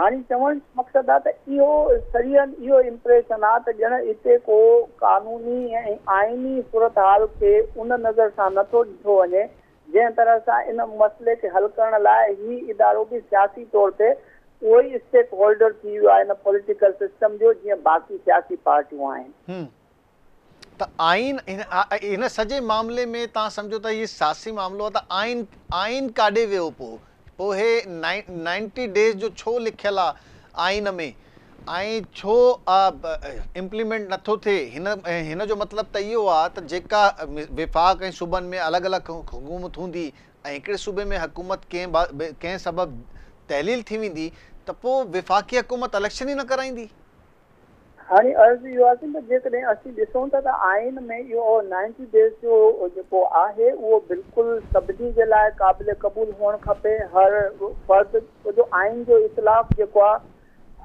हाणे चवण जो मक़सदु आहे त इहो सरीहन इहो इम्प्रेशन आहे त ॼण हिते को कानूनी ऐं आइनी सूरत हाल खे उन नज़र सां नथो ॾिठो वञे जंहिं तरह सां इन मसइले खे हल करण लाइ ही इदारो बि सियासी तौर ते उहो ई स्टेक होल्डर थी वियो आहे इन पॉलिटिकल सिस्टम जो जीअं बाक़ी सियासी पार्टियूं आहिनि। त आइन इन सॼे मामले में तव्हां सम्झो त इहो सियासी मामिलो आहे त आइन आइन काॾे वियो पोइ पोइ हे नाइंटी डेज़ जो छो लिखियल आहे आइन में ऐं छो इम्प्लीमेंट नथो थिए? हिन हिन जो मतिलबु त इहो आहे त जेका विफ़ाक़ ऐं सूबनि में अलॻि अलॻि हुकूमत हूंदी ऐं हिकिड़े सूबे में हुकूमत कंहिं कंहिं सबबु तहलील थी वेंदी त पोइ विफ़ाक़ी हुकूमत इलेक्शन ई न कराईंदी। हाणे अर्ज़ु इहो आहे त जेकॾहिं असीं ॾिसूं था त आइन में इहो नाइंटी डेज़ जो जेको आहे उहो बिल्कुलु सभिनी जे लाइ क़ाबिल क़बूल हुअणु खपे। हर फर्द जो आइन जो इख़्तिलाफ़ जेको आहे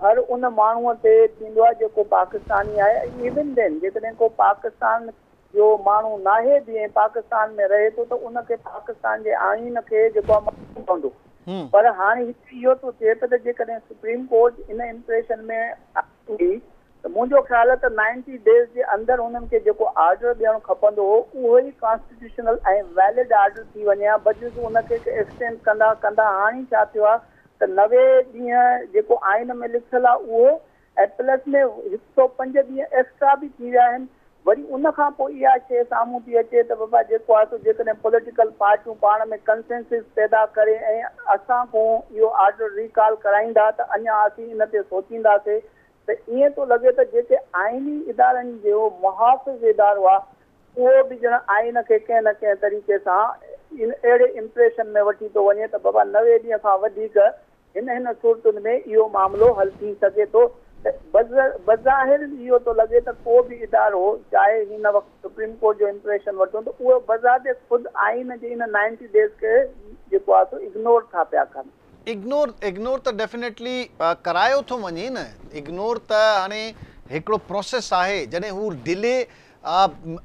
हर उन माण्हूअ ते थींदो आहे जेको पाकिस्तानी आहे। इवन देन जेकॾहिं को पाकिस्तान जो माण्हू नाहे जीअं पाकिस्तान में रहे थो त उनखे पाकिस्तान जे आइन खे जेको आहे मञणो पवंदो। पर हाँ यो तो थे पे जे करें सुप्रीम कोर्ट इन इंप्रेशन में तो मुझो ख्याल तो नाइंटी डेज के अंदर उन्हें के जो को आर्डर देना खपंदो वो ही कॉन्स्टिट्यूशनल ए वैलिड आर्डर थी वन्या बजट उन के एक्सटेंड कंदा कंदा हानी चाहते हो तो नवे दी जो को आइन में लिखला वो प्लस में एक सौ पंज दी एक्स्ट्रा भी थी रहन वरी उन का पो या शे सामू थी अचे तो बाबा जो को तो जे पॉलिटिकल पार्टियों पाण में कंसेंसस पैदा करे ए असा को यो आर्डर रिकॉल कराइंदा तो अन्या आसी इन पे सोचिंदा से तो ये तो लगे तो जैसे आइनी इदारन जो मुहाफिज इदार हुआ वो भी जन आइन के कें न कें तरीके से इन अड़े इंप्रेशन में वठी तो वे तो बाबा नवे डी का इन इन सूरतुन में यो मामलो हल थी सके तो बज़ाहिर यो तो लगे तो को भी इदार हो चाहे इन वक्त सुप्रीम कोर्ट जो इंप्रेशन वो तो वो बजाते खुद आइन के इन नाइंटी डेज के जो तो इग्नोर था पाया कन इग्नोर इग्नोर तो डेफिनेटली करायो तो वही न इग्नोर तो हाँ एक प्रोसेस है जैसे वो डिले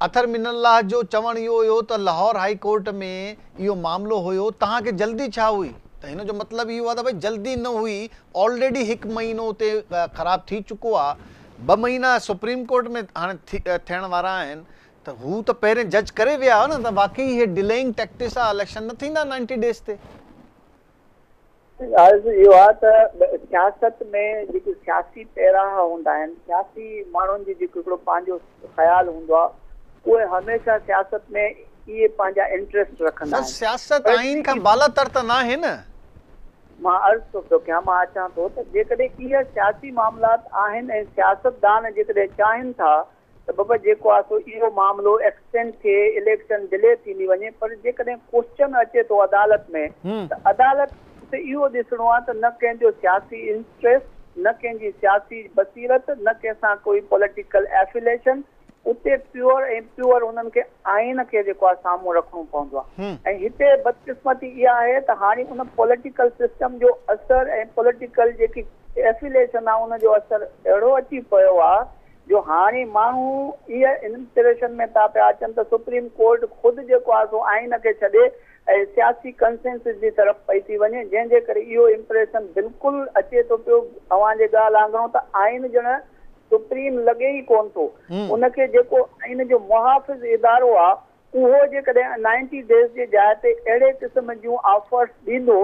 अतर मिनल्लाह जो चवण यो हो तो लाहौर हाई कोर्ट में यो मामलो हो तक जल्दी छा हुई तो इन जो मतलब यो आ भाई जल्दी न हुई ऑलरेडी एक महीनों ते खराब थी चुको आ ब महीना सुप्रीम कोर्ट में हाँ थियण वारा आन तो वो तो पैरें जज करे व्या न तो वाकई ये डिलेइंग टैक्टिस आ इलेक्शन न थींदा नाइंटी डेज ते सियासत में जी सियासी पैरा होंदा सियासी मानून जी पांजो ख्याल होंदा वो हमेशा सियासत में ये पांजा इंटरेस्ट रखना सियासत आइन का बालातर तो ना है ना मां अर्ज तो तो क्या मां आचा तो जे कदे किया सियासी मामलात आइन ए सियासतदान जे कदे चाहन था तो बाबा जेको आसो यो मामलो एक्सटेंड थे इलेक्शन डिले थी वने पर जे कदे क्वेश्चन अचे तो अदालत में तो अदालत तो यो दिसणो आ तो न केंजो सियासी इंटरेस्ट न केंजी सियासी बसीरत न केसा कोई पॉलिटिकल एफिलेशन उते प्योर ए प्योर उनन के आइन के जेको सामू रखनो पवंदो आ ए हिते बदकिस्मती या है त हानी उन पॉलिटिकल सिस्टम जो असर ए पॉलिटिकल जेकी एफिलेशन आ उन जो असर एड़ो अची पयो आ जो हानी मानू ये इंप्रेशन में ता पे अचन तो सुप्रीम कोर्ट खुद जेको आसो आइन के छडे सियासी कंसेंसस की तरफ पई थी वे जैसे कर यो इंप्रेशन बिल्कुल अचे तो पो अवान जे गाल आंगणो तो आइन जन सुप्रीम लगे ही कोन तो उनके जेको आइन जो मुहाफिज इदारो आ वो जे कदे नाइंटी डेज के जाते अड़े किस्म जो ऑफर्स दींदो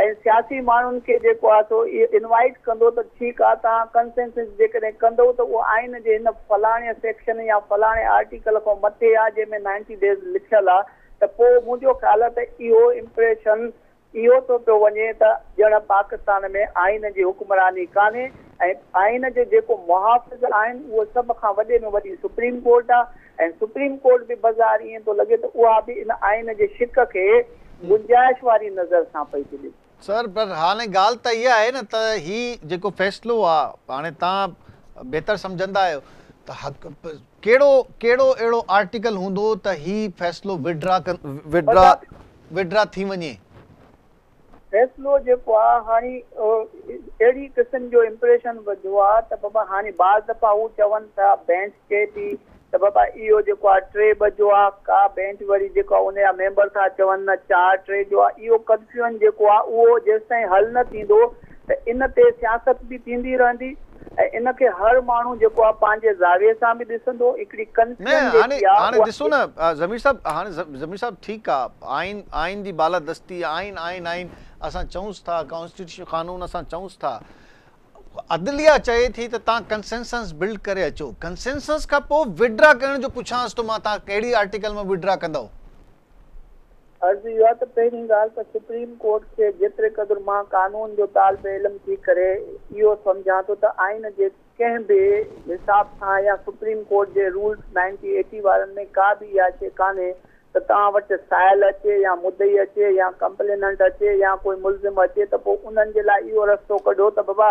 ए सियासी मानुन के जेको आ तो इनवाइट कंदो तो ठीक आ ता कंसेंसस जे कदे कंदो तो वो आइन जे इन फलाने सेक्शन या फलाने आर्टिकल को मथे आ जे में नाइंटी डेज लिखल आ तो मुझो ख्याल तो यो इंप्रेशन यो तो पे वने तो जन पाकिस्तान में आइन की हुक्मरानी काने आइन जो जेको मुहाफिज आइन वो सब का वडे में वडी सुप्रीम कोर्ट आ सुप्रीम कोर्ट भी बाजार ये तो लगे तो वो भी इन आइन के शिक के गुंजाइश वाली नजर से पई थी सर पर हाने गाल तो ये है न तो ही जेको फैसलो आ हाने ता बेहतर समझंदा आयो केड़ो केड़ो एड़ो आर्टिकल होंदो त ही फैसलो विड्रा विड्रा विड्रा थी वने फैसलो जे पा हानी एड़ी किस्म जो इंप्रेशन वजुआ त बाबा हानी बाज दफा वो चवन था बेंच के थी त बाबा इयो जे को ट्रे बजुआ का बेंच वरी जे को उन्हें मेंबर था चवन ना चार ट्रे जो इयो कंफ्यूजन जे को वो जैसे हल न थींदो त इन पे सियासत भी थींदी रहंदी इन के हर मानू जो को पांजे जावे सा भी दिसंदो एकड़ी कंसेंट हाने हाने दिसो न जमीर साहब हाने जमीर साहब ठीक आ आइन आइन दी बाला दस्ती आइन आइन आइन असा चौंस था कॉन्स्टिट्यूशन कानून असा चौंस था अदलिया चाहे थी त ता कंसेंसस बिल्ड करे अचो कंसेंसस का पो विड्रा करण जो पुछास तो मा ता केड़ी आर्टिकल में विड्रा कंदो अर्ज या तो पहली गाल तो सुप्रीम कोर्ट के जितने कदर मां कानून जो तालब इलम थी करे यो समझा तो आइन के कें भी हिसाब से या सुप्रीम कोर्ट के रूल नाइंटी एटी वालन में का भी आचे काने तो ता वट सायल अचे या मुद्दई अचे या कंप्लेनेंट अचे या कोई मुलजिम अचे तो पो उनन जे ला यो रस्तो कढो तो बाबा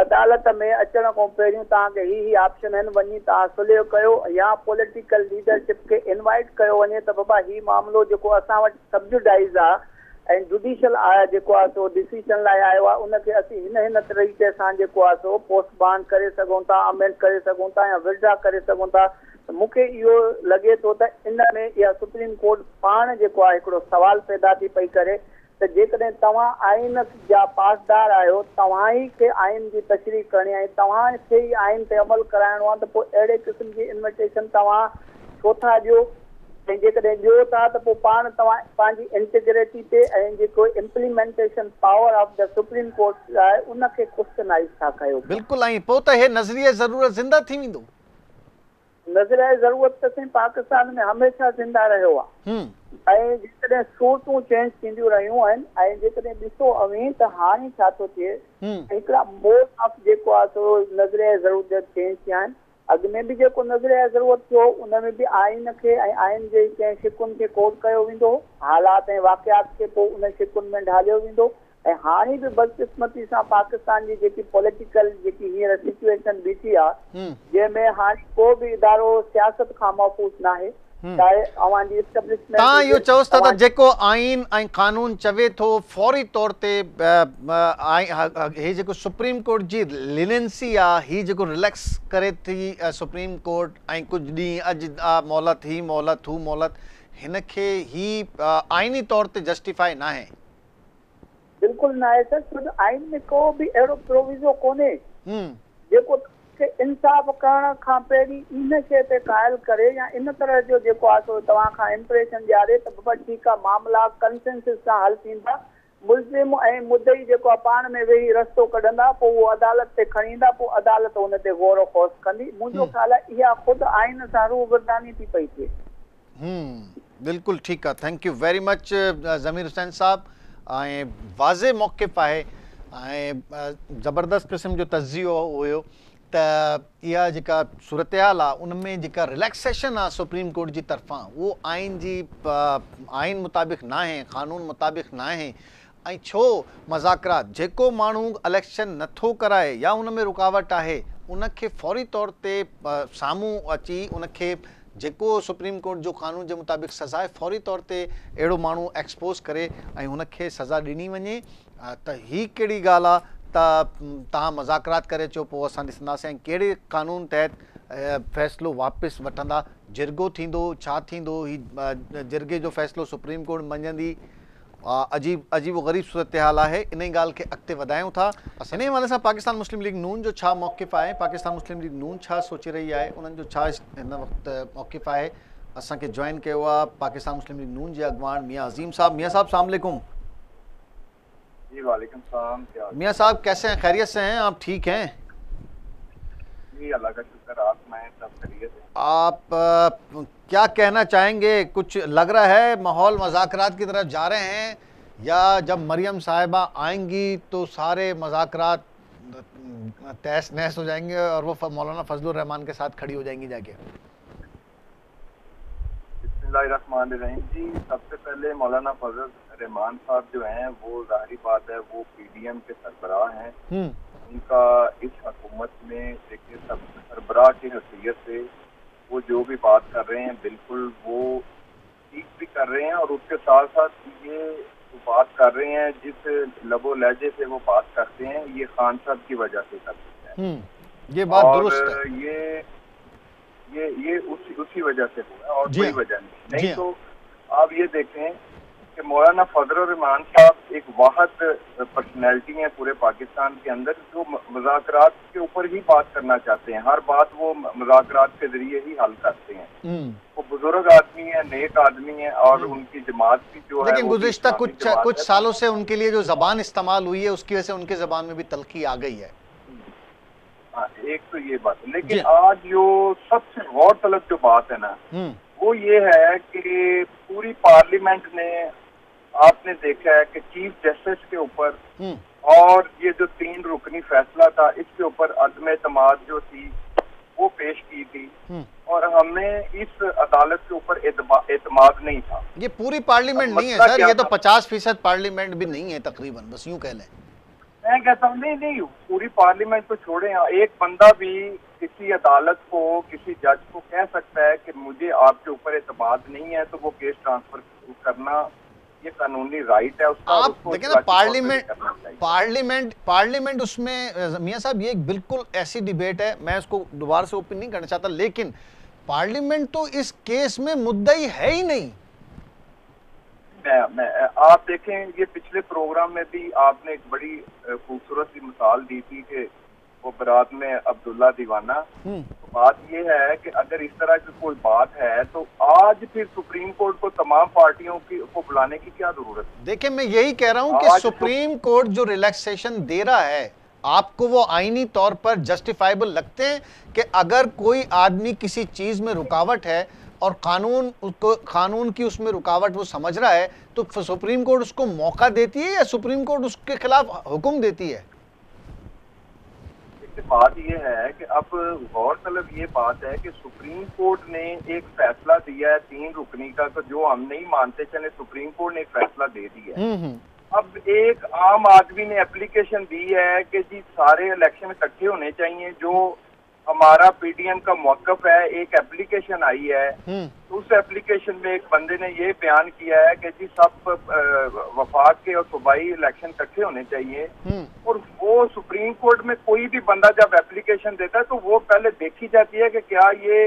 अदालत में अचण को पहिरियों ता के ही ही ऑप्शन है वनी ता सुलेव कयो या पॉलिटिकल लीडरशिप के इनवाइट कयो वने तो बाबा ही मामलो जो असा वट सब्जुडाइज आ ए जुडिशियल आया जो आ तो डिसीजन लाय आयो आ उनके असी इन इन तरीके से जो आ तो पोस्ट बान करे सकूं ता अमेंड करे सकूं ता या विड्रा करे सकूं ता मुके यो लगे तो इन में या सुप्रीम कोर्ट पान जो सवाल पैदा थी पई करे तो जेकॾहिं तव्हां आइन जा पासदार आहियो, तव्हां ई खे आइन जी तशरीह करणी आहे, तव्हां खे ई आइन ते अमल कराइणो आहे, त पोइ अहिड़े क़िस्म जी इन्विटेशन तव्हां छो था ॾियो? ऐं जेकॾहिं ॾियो था त पोइ पाण तव्हां पंहिंजी इंटीग्रिटी ते ऐं जेको implementation power of the Supreme Court आहे उनखे क्वेश्चनाइज़ था कयो। बिल्कुलु, ऐं पोइ त हे नज़रिया ज़रूरत ज़िंदा थी वेंदो। नज़रिया ज़रूरत त साईं पाकिस्तान में हमेशह ज़िंदा रहियो आहे। ऐं जेकॾहिं सूरतूं चेंज थींदियूं रहियूं आहिनि ऐं जेकॾहिं ॾिसो अवी त हाणे छा थो थिए, हिकिड़ा मोड ऑफ जेको आहे सो नज़रिया ज़रूरत चेंज थिया आहिनि। अॻु में बि जेको नज़रिया ज़रूरत थियो उन में बि आइन खे ऐं आइन जे कंहिं शिकुनि खे कोड कयो वेंदो, हालात ऐं वाक़ियात खे पोइ उन शिकुनि में ढालियो वेंदो। ऐं हाणे बि बदकिस्मती सां पाकिस्तान जी जेकी पॉलिटिकल जेकी हींअर सिचुएशन बीठी आहे, जंहिंमें हाणे को बि इदारो सियासत खां महफ़ूज़ न आहे। तव्हां इहो चओसि था त जेको आइन ऐं कानून चवे थो फौरी तौर ते हे जेको सुप्रीम कोर्ट जी लिनेंसी आहे, हीअ जेको रिलैक्स करे थी सुप्रीम कोर्ट ऐं कुझु ॾींहुं अॼु मोहलत ही मोहलत हू मोहलत, हिनखे ही आइनी तौर ते जस्टिफाई न आहे? बिल्कुलु न आहे सर, छो त आइन में को बि अहिड़ो प्रोविज़ो कोन्हे जेको इंसाफ़ करण खां पहिरीं इन शइ ते क़ाइल करे या इन तरह जो जेको आहे सो तव्हां खां इम्प्रेशन ॾियारे त बाबा ठीकु आहे मामला कंसेंसस सां हल थींदा, मुल्ज़िम ऐं मुद्दई जेको आहे पाण में वेही रस्तो कढंदा, पोइ उहो अदालत ते खणी ईंदा, पोइ अदालत उन ते गौर ख़ौस कंदी। मुंहिंजो ख़्याल आहे इहा ख़ुदि आइन सां रूगर्दानी थी पई थिए। बिल्कुलु ठीकु आहे, thank you very much ज़मीर हुसैन साहब। ऐं वाज़े मौक़िफ़ आहे ऐं ज़बरदस्त क़िस्म जो तजियो हुयो त इहा जेका सूरत हाल आहे उनमें जेका रिलैक्सेशन आहे सुप्रीम कोर्ट जी तरफ़ां उहो आइन जी आइन मुताबिक़ न आहे, क़ानून मुताबिक़ न आहे। ऐं छो मज़ाकरात जेको माण्हू इलेक्शन नथो कराए या उन में रुकावट आहे उनखे फौरी तौर ते साम्हूं अची उनखे जेको सुप्रीम कोर्ट जो कानून जे मुताबिक़ सज़ा आहे फौरी तौर ते अहिड़ो माण्हू एक्सपोज़ करे ऐं उनखे सज़ा ॾिनी वञे। त हीअ कहिड़ी ॻाल्हि आहे तव्हां मज़ाकरात करे अचो, पोइ असां ॾिसंदासीं कहिड़े कानून तहत फ़ैसिलो वापसि वठंदा, जिरगो थींदो छा थींदो। हीउ जिरगे जो फ़ैसिलो सुप्रीम कोर्ट मञंदी। अजीब अजीब ग़रीब सूरत हाल आहे, इन ई ॻाल्हि खे अॻिते वधायूं था। इन ई हवाले सां पाकिस्तान मुस्लिम लीग नून जो छा मौक़िफ़ आहे, पाकिस्तान मुस्लिम लीग नून छा सोचे रही आहे, उन्हनि जो छा हिन वक़्तु मौक़िफ़ आहे? असांखे जॉइन कयो आहे पाकिस्तान मुस्लिम लीग नून जे अॻवान मियाँ अज़ीम साहब। मियाँ साहब अस्सलाम वालेकुम। जी वालेकुम सलाम। मियाँ साहब कैसे हैं, खैरियत से हैं आप? ठीक हैं जी, अल्लाह का शुक्र। आप मैं सब खैरियत हैं। आप आ, क्या कहना चाहेंगे? कुछ लग रहा है माहौल मज़ाकरात की तरफ जा रहे हैं, या जब मरियम साहिबा आएंगी तो सारे मज़ाकरात तहस नहस हो जाएंगे और वो मौलाना फजलुर रहमान के साथ खड़ी हो जाएंगी जाके? बिस्मिल्लाहिर्रहमानिर्रहीम जी, सबसे पहले मौलाना फजल रहमान साहब जो हैं वो जाहिर बात है वो पीडीएम के सरबराह हैं। उनका इस हुकूमत में देखिए सरबराह की हैसियत से वो जो भी बात कर रहे हैं बिल्कुल वो ठीक भी कर रहे हैं, और उसके साथ साथ ये जो बात कर रहे हैं जिस लबो लहजे से वो बात करते हैं ये खान साहब की वजह से करते हैं। ये बात दुरुस्त है, ये ये ये उसी उसी वजह से हुआ है और कोई वजह नहीं। नहीं तो आप ये देखें कि मौलाना फजलुर रहमान साहब एक वाहद पर्सनैलिटी हैं पूरे पाकिस्तान के अंदर, जो मज़ाकरात के ऊपर ही बात करना चाहते हैं, हर बात वो मज़ाकरात के जरिए ही हल करते हैं। वो बुजुर्ग आदमी है, नेक आदमी है, और उनकी जमात भी जो है, लेकिन गुज़श्ता कुछ कुछ सालों से उनके लिए जो जबान इस्तेमाल हुई है उसकी वजह से उनके जबान में भी तलखी आ गई है। हाँ, एक तो ये बात है, लेकिन आज जो सबसे गौर तलब जो बात है ना वो ये है कि पूरी पार्लियामेंट ने आपने देखा है कि चीफ जस्टिस के ऊपर और ये जो तीन रुकनी फैसला था इसके ऊपर अदम एतमाद जो थी वो पेश की थी, और हमें इस अदालत के ऊपर एतमाद नहीं था। ये पूरी पार्लियामेंट नहीं है सर, ये तो पचास फीसद पार्लियामेंट भी नहीं है तकरीबन, बस यूं कह लें। मैं कहता हूँ नहीं नहीं पूरी पार्लियामेंट को छोड़े, एक बंदा भी किसी अदालत को किसी जज को कह सकता है कि मुझे आपके ऊपर एतमाद नहीं है तो वो केस ट्रांसफर करना ये कानूनी राइट है उसका। आप देखिए ना पार्लियामेंट पार्लियामेंट पार्लियामेंट उसमें मियाँ साहब ये एक बिल्कुल ऐसी डिबेट है, मैं उसको दोबारा से ओपन नहीं करना चाहता, लेकिन पार्लियामेंट तो इस केस में मुद्दई है ही नहीं। आप देखें, ये पिछले प्रोग्राम में भी आपने एक बड़ी खूबसूरत सी मिसाल दी थी कि वो बरात में अब्दुल्ला दीवाना। तो बात ये है कि अगर इस तरह की कोई बात है तो आज फिर सुप्रीम कोर्ट को तमाम पार्टियों की को बुलाने की क्या जरूरत है? देखिए, मैं यही कह रहा हूँ कि सुप्रीम कोर्ट जो रिलैक्सेशन दे रहा है, आपको वो आईनी तौर पर जस्टिफाइबल लगते हैं कि अगर कोई आदमी किसी चीज में रुकावट है और कानून उसको कानून की उसमें रुकावट वो समझ रहा है तो सुप्रीम कोर्ट उसको मौका देती है या सुप्रीम कोर्ट उसके खिलाफ हुक्म देती है? बात यह है कि अब गौरतलब ये बात है कि सुप्रीम कोर्ट ने एक फैसला दिया है तीन रुकनी का, तो जो हम नहीं मानते चले सुप्रीम कोर्ट ने एक फैसला दे दिया है। अब एक आम आदमी ने एप्लीकेशन दी है कि जी सारे इलेक्शन इकट्ठे होने चाहिए, जो हमारा पीडीएम का मौकफ है। एक एप्लीकेशन आई है, उस एप्लीकेशन में एक बंदे ने ये बयान किया है कि जी सब वफाक के और सूबाई इलेक्शन इकट्ठे होने चाहिए। और वो सुप्रीम कोर्ट में कोई भी बंदा जब एप्लीकेशन देता है तो वो पहले देखी जाती है कि क्या ये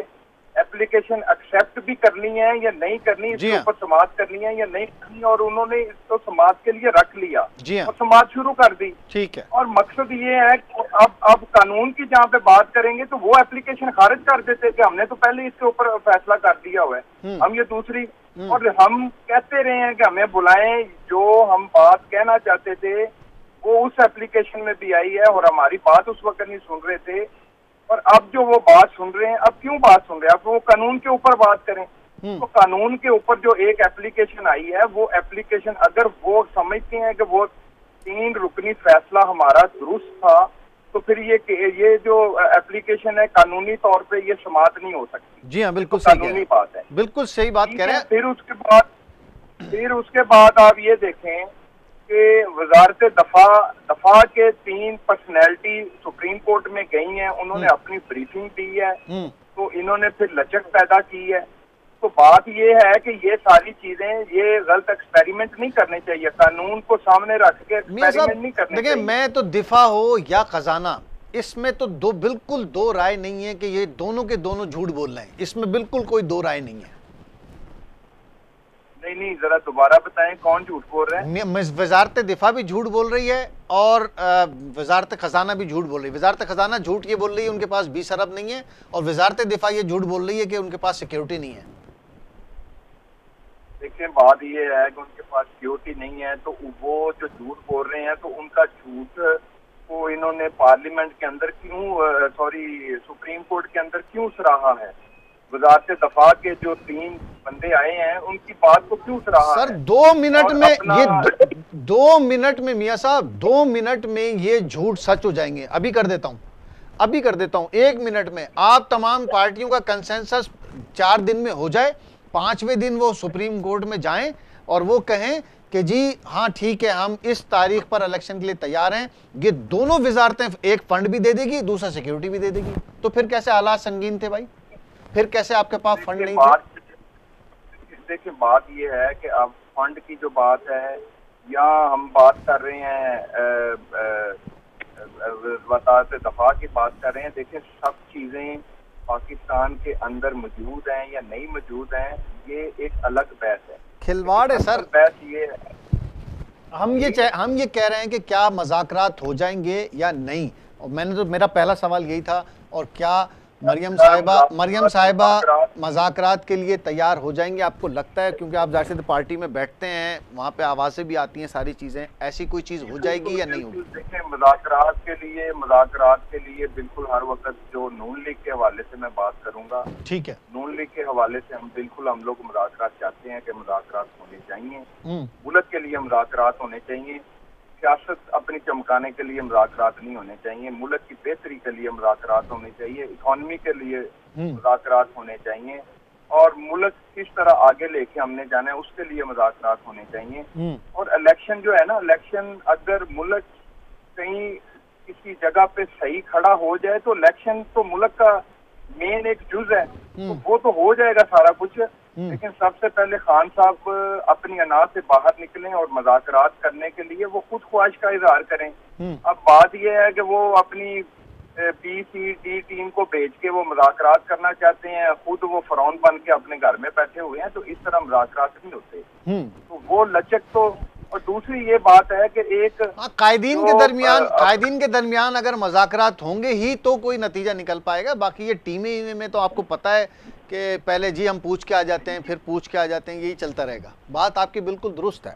एप्लीकेशन एक्सेप्ट भी करनी है या नहीं करनी, इसके ऊपर समाप्त करनी है या नहीं करनी, और उन्होंने इसको समाप्त के लिए रख लिया और समाप्त शुरू कर दी। ठीक है। और मकसद ये है कि अब अब कानून की जहाँ पे बात करेंगे तो वो एप्लीकेशन खारिज कर देते कि हमने तो पहले इसके ऊपर फैसला कर दिया हुआ है, हम ये दूसरी, और हम कहते रहे हैं कि हमें बुलाएं, जो हम बात कहना चाहते थे वो उस एप्लीकेशन में भी आई है और हमारी बात उस वक्त नहीं सुन रहे थे, और अब जो वो बात सुन रहे हैं, अब क्यों बात सुन रहे हैं? अब वो कानून के ऊपर बात करें तो कानून के ऊपर जो एक एप्लीकेशन आई है, वो एप्लीकेशन अगर वो समझते हैं कि वो तीन रुकनी फैसला हमारा दुरुस्त था, तो फिर ये ये जो एप्लीकेशन है कानूनी तौर पे ये समाप्त नहीं हो सकती। जी हाँ, बिल्कुल तो कानूनी बात है, बिल्कुल सही बात कह रहे हैं। फिर उसके बाद फिर उसके बाद आप ये देखें कि वजारत दफा दफा के तीन पर्सनैलिटी सुप्रीम कोर्ट में गई हैं, उन्होंने अपनी ब्रीफिंग दी है, तो इन्होंने फिर लचक पैदा की है। तो बात ये है कि ये सारी चीजें, ये गलत एक्सपेरिमेंट नहीं करने चाहिए, कानून को सामने रख के एक्सपेरिमेंट नहीं करने चाहिए। मैं तो दिफा हो या खजाना, इसमें तो दो बिल्कुल दो राय नहीं है कि ये दोनों के दोनों झूठ बोल रहे हैं, इसमें बिल्कुल कोई दो राय नहीं है। नहीं नहीं, जरा दोबारा बताएं कौन झूठ बोल रहे हैं? वजारत दिफा भी झूठ बोल रही है और वजारत खजाना भी झूठ बोल रही है। वजारत खजाना झूठ ये बोल रही है उनके पास बीस अरब नहीं है, और वजारत दिफा ये झूठ बोल रही है कि उनके पास सिक्योरिटी नहीं है। देखिए, बात ये है कि उनके पास सिक्योरिटी नहीं है, तो वो जो झूठ बोल रहे हैं तो उनका झूठ को इन्होंने पार्लियामेंट के अंदर क्यों, सॉरी सुप्रीम कोर्ट के अंदर क्यों सराहा है? वजारत दफा के जो तीन बंदे आए हैं उनकी बात को क्यों सराहा? सर दो मिनट में अपना... ये दो, दो मिनट में मियां साहब, दो मिनट में ये झूठ सच हो जाएंगे। अभी कर देता हूँ, अभी कर देता हूँ एक मिनट में। आप तमाम पार्टियों का कंसेंसस चार दिन में हो जाए, पांचवें दिन वो सुप्रीम कोर्ट में जाएं और वो कहें कि जी हाँ ठीक है, हम इस तारीख पर इलेक्शन के लिए तैयार हैं। ये दोनों वजारतें, एक फंड भी दे देगी, दूसरा सिक्योरिटी भी दे देगी, तो फिर कैसे हालात संगीन थे भाई? फिर कैसे आपके पास फंड नहीं थे? देखिए, बात ये है कि अब फंड की जो बात है, या हम बात कर रहे हैं वजारत दफा की बात कर रहे हैं, देखिए सब चीजें पाकिस्तान के अंदर मौजूद हैं या नहीं मौजूद हैं, ये एक अलग बहस है, खिलवाड़ है सर। बहस ये है, हम ये हम ये कह रहे हैं कि क्या मजाकरात हो जाएंगे या नहीं, और मैंने तो मेरा पहला सवाल यही था। और क्या मरियम साहिबा मरियम साहिबा मजाकरात के लिए तैयार हो जाएंगे आपको लगता है? क्योंकि आप जाहिर पार्टी में बैठते हैं, वहाँ पे आवाज़ें भी आती हैं, सारी चीज़ें, ऐसी कोई चीज़ हो जाएगी या नहीं होगी? देखिए, मजाकरात के लिए मजाकरात के लिए बिल्कुल हर वक्त जो नून लीग के हवाले से मैं बात करूँगा, ठीक है, नून लीग के हवाले से हम बिल्कुल हम लोग मजाकरात चाहते हैं कि मजाकरात होने चाहिए, मुल्क के लिए मजाकरात होने चाहिए। सियासत अपनी चमकाने के लिए मुज़ाकरात नहीं होने चाहिए, मुल्क की बेहतरी के लिए मुज़ाकरात होने चाहिए, इकोनॉमी के लिए मुज़ाकरात होने चाहिए, और मुल्क किस तरह आगे लेके हमने जाना है उसके लिए मुज़ाकरात होने चाहिए। और इलेक्शन जो है ना, इलेक्शन अगर मुल्क कहीं किसी जगह पे सही खड़ा हो जाए तो इलेक्शन तो मुल्क का मेन एक जुज है, तो वो तो हो जाएगा सारा कुछ, लेकिन सबसे पहले खान साहब अपनी अनाज से बाहर निकलें और मजाकरात करने के लिए वो खुद ख्वाहिश का इजहार करें। अब बात यह है कि वो अपनी पी सी डी टीम को भेज के वो मुज़ाकरात करना चाहते हैं, खुद वो फरौन बन के अपने घर में बैठे हुए हैं, तो इस तरह मुज़ाकरात नहीं होते, तो वो लचक तो। और दूसरी ये बात है कि एक कायदीन के दरमियान कायदीन के दरमियान अगर मुज़ाकरात होंगे ही तो कोई नतीजा निकल पाएगा। बाकी ये टीमें में तो आपको पता है कि पहले जी हम पूछ के आ जाते हैं, फिर पूछ के आ जाते हैं, यही चलता रहेगा। बात आपकी बिल्कुल दुरुस्त है।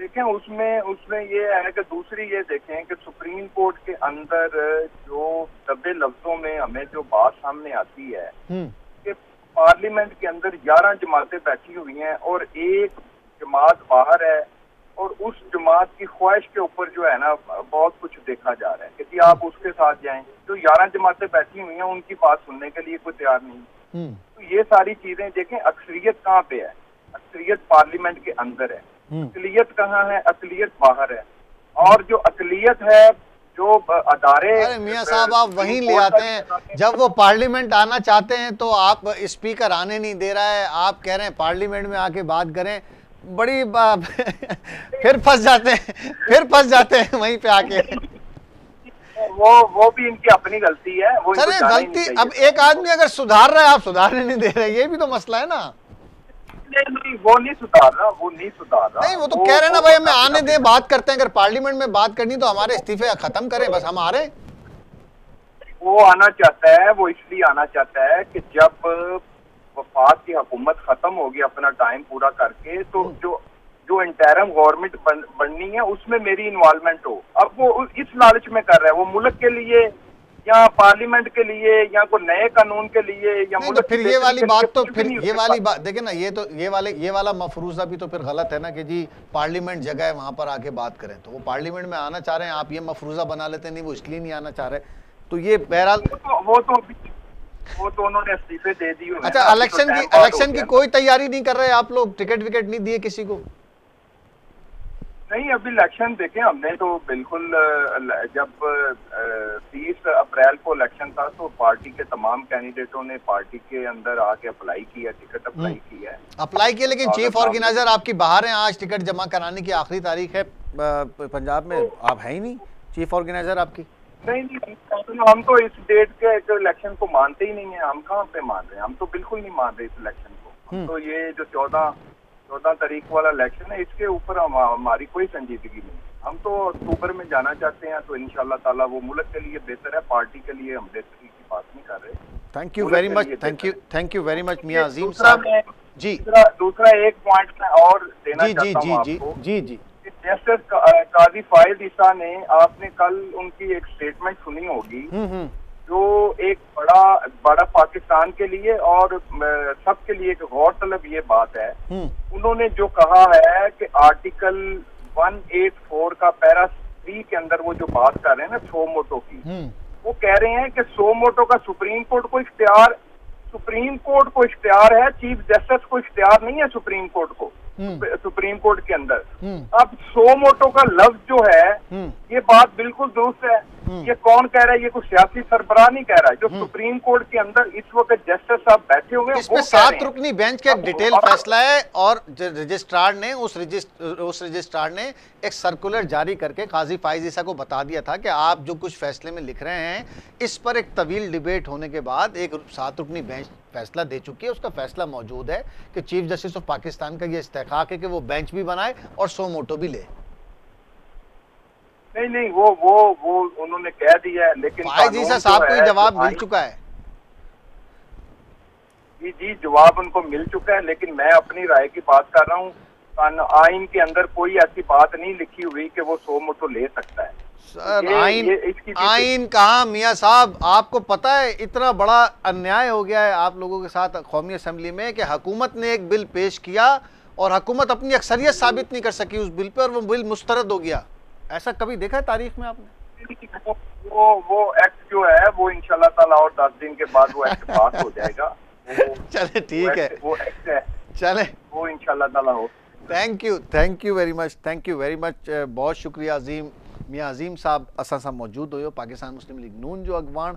देखें उसमें उसमें ये है कि दूसरी ये देखें कि सुप्रीम कोर्ट के अंदर जो दबे लफ्जों में हमें जो बात सामने आती है कि पार्लियामेंट के अंदर ग्यारह जमातें बैठी हुई हैं और एक जमात बाहर है, और उस जमात की ख्वाहिश के ऊपर जो है ना बहुत कुछ देखा जा रहा है कि जी आप उसके साथ जाएं, तो ग्यारह जमातें बैठी हुई हैं उनकी बात सुनने के लिए कोई तैयार नहीं। तो ये सारी चीजें देखें, अक्सरियत कहाँ पे है? अक्सरियत पार्लियामेंट के अंदर है। अकलियत कहाँ है? अकलियत बाहर है। और जो अकलियत है जो अदारे, अरे मियां साहब आप वहीं ले आते हैं, जब वो पार्लियामेंट आना चाहते हैं तो आप स्पीकर आने नहीं दे रहा है, आप कह रहे हैं पार्लियामेंट में आके बात करें, बड़ी बात फिर फंस जाते हैं फिर फंस जाते हैं वहीं पे आके। वो वो भी इनकी अपनी गलती है, वो गलती। अब एक आदमी अगर सुधार रहा है आप सुधारने नहीं दे रहे, ये भी तो मसला है ना। नहीं, वो नहीं सुधार रहा, वो नहीं सुधार रहा। नहीं, वो तो वो, कह रहे ना भाई हमें आने दें, बात करते हैं, अगर पार्लियामेंट में बात करनी तो हमारे इस्तीफे खत्म करें, बस हम आ रहे। वो आना चाहता है, वो इसलिए आना चाहता है कि जब वफाद की हुकूमत खत्म होगी अपना टाइम पूरा करके, तो जो जो इंटरम गवर्नमेंट बन, बननी है उसमें मेरी इन्वॉल्वमेंट हो। अब वो इस लालच में कर रहा है, वो मुल्क के लिए या पार्लियामेंट के लिए या कोई नए कानून के लिए या तो फिर ये वाली बात तो फिर ये वाली बात देखिए ना, ये तो ये वाले ये वाला मफरूजा भी तो फिर गलत है ना कि जी पार्लियामेंट जगह है वहाँ पर आके बात करें, तो वो पार्लियामेंट में आना चाह रहे हैं, आप ये मफरूजा बना लेते हैं नहीं वो इसलिए नहीं आना चाह रहे, तो ये बहरहाल वो तो वो तो उन्होंने इस्तीफे दे दिए। अच्छा, इलेक्शन की इलेक्शन की कोई तैयारी नहीं कर रहे आप लोग? टिकट विकेट नहीं दिए किसी को? नहीं, अभी इलेक्शन देखें, हमने तो बिल्कुल जब तीस अप्रैल को इलेक्शन था तो पार्टी के तमाम कैंडिडेटों ने पार्टी के अंदर आके अप्लाई किया, टिकट अप्लाई किया है अप्लाई किया लेकिन चीफ ऑर्गेनाइजर आपकी बाहर हैं, आज टिकट जमा कराने की आखिरी तारीख है पंजाब में, आप है ही नहीं चीफ ऑर्गेनाइजर आपकी। नहीं नहीं, हम तो इस डेट के इलेक्शन को मानते ही नहीं है, हम कहाँ पे मान रहे हैं, हम तो बिल्कुल नहीं मान रहे इस इलेक्शन को। तो ये जो चौदह चौदह तारीख वाला इलेक्शन है इसके ऊपर हम, हमारी कोई संजीदगी नहीं, हम तो अक्टूबर में जाना चाहते हैं, तो इंशाल्लाह ताला वो मुल्क के लिए बेहतर है, पार्टी के लिए हम बेहतरी की बात नहीं कर रहे। Thank you very much, thank you thank you very much Mian Azeem साहब जी। दूसरा एक पॉइंट मैं और देना चाहता हूं आपको जी जी जस्टिस काजी फायज ईसा ने, आपने कल उनकी एक स्टेटमेंट सुनी होगी जो एक बड़ा बड़ा पाकिस्तान के लिए और सबके लिए एक गौर तलब ये बात है। उन्होंने जो कहा है कि आर्टिकल एक सौ चौरासी का पैरा तीन के अंदर वो जो बात कर रहे हैं ना सो मोटो की, वो कह रहे हैं कि सो मोटो का सुप्रीम कोर्ट को इख्तियार सुप्रीम कोर्ट को इख्तियार है, चीफ जस्टिस को इख्तियार नहीं है सुप्रीम कोर्ट को, सुप्रीम कोर्ट के अंदर। अब सो मोटो का लफ्ज जो है ये बात बिल्कुल दुरुस्त है, ये कौन कह रहा है? ये कोई सियासी सरबराह नहीं कह रहा है, जो सुप्रीम कोर्ट के अंदर इस वक्त जस्टिस साहब बैठे हुए हैं। इसमें सात रुकनी बेंच का एक डिटेल फैसला है और रजिस्ट्रार ने उस रजिस्ट्रार उस रजिस्ट्रार ने एक सर्कुलर जारी करके काजी फाइज ईसा को बता दिया था कि आप जो कुछ फैसले में लिख रहे हैं इस पर एक तवील डिबेट होने के बाद एक सात रुकनी बेंच फैसला दे चुकी है, उसका फैसला मौजूद है कि चीफ जस्टिस ऑफ पाकिस्तान का ये इस्तेहक़ाक़ है कि वो बेंच भी बनाए और सो मोटो भी ले। नहीं नहीं, वो वो वो उन्होंने कह दिया है, लेकिन फाइज़ ईसा साहब को जवाब मिल चुका है। जी जी, जवाब उनको मिल चुका है, लेकिन मैं अपनी राय की बात कर रहा हूँ। आइन के अंदर कोई ऐसी बात नहीं लिखी हुई कि वो सो मोटो ले सकता है। सर आइन आइन कहाँ मियाँ साहब, आपको पता है इतना बड़ा अन्याय हो गया है आप लोगों के साथ कौमी असम्बली में कि हकूमत ने एक बिल पेश किया और हकूमत अपनी अक्सरियत साबित नहीं कर सकी उस बिल पे और वो बिल मुस्तरद हो गया। ऐसा कभी देखा है तारीख में आपने? वो वो एक्ट जो है वो इंशाल्लाह ताला और दस दिन के बाद वो एक्ट पास हो जाएगा। चले ठीक है, वो एक्ट है, चले वो इंशाल्लाह ताला हो। Thank you thank you very much thank you very much बहुत शुक्रिया अजीम मियाँ अजीम साहब असां सां मौजूद हुयो। पाकिस्तान मुस्लिम लीग नून जो अगवान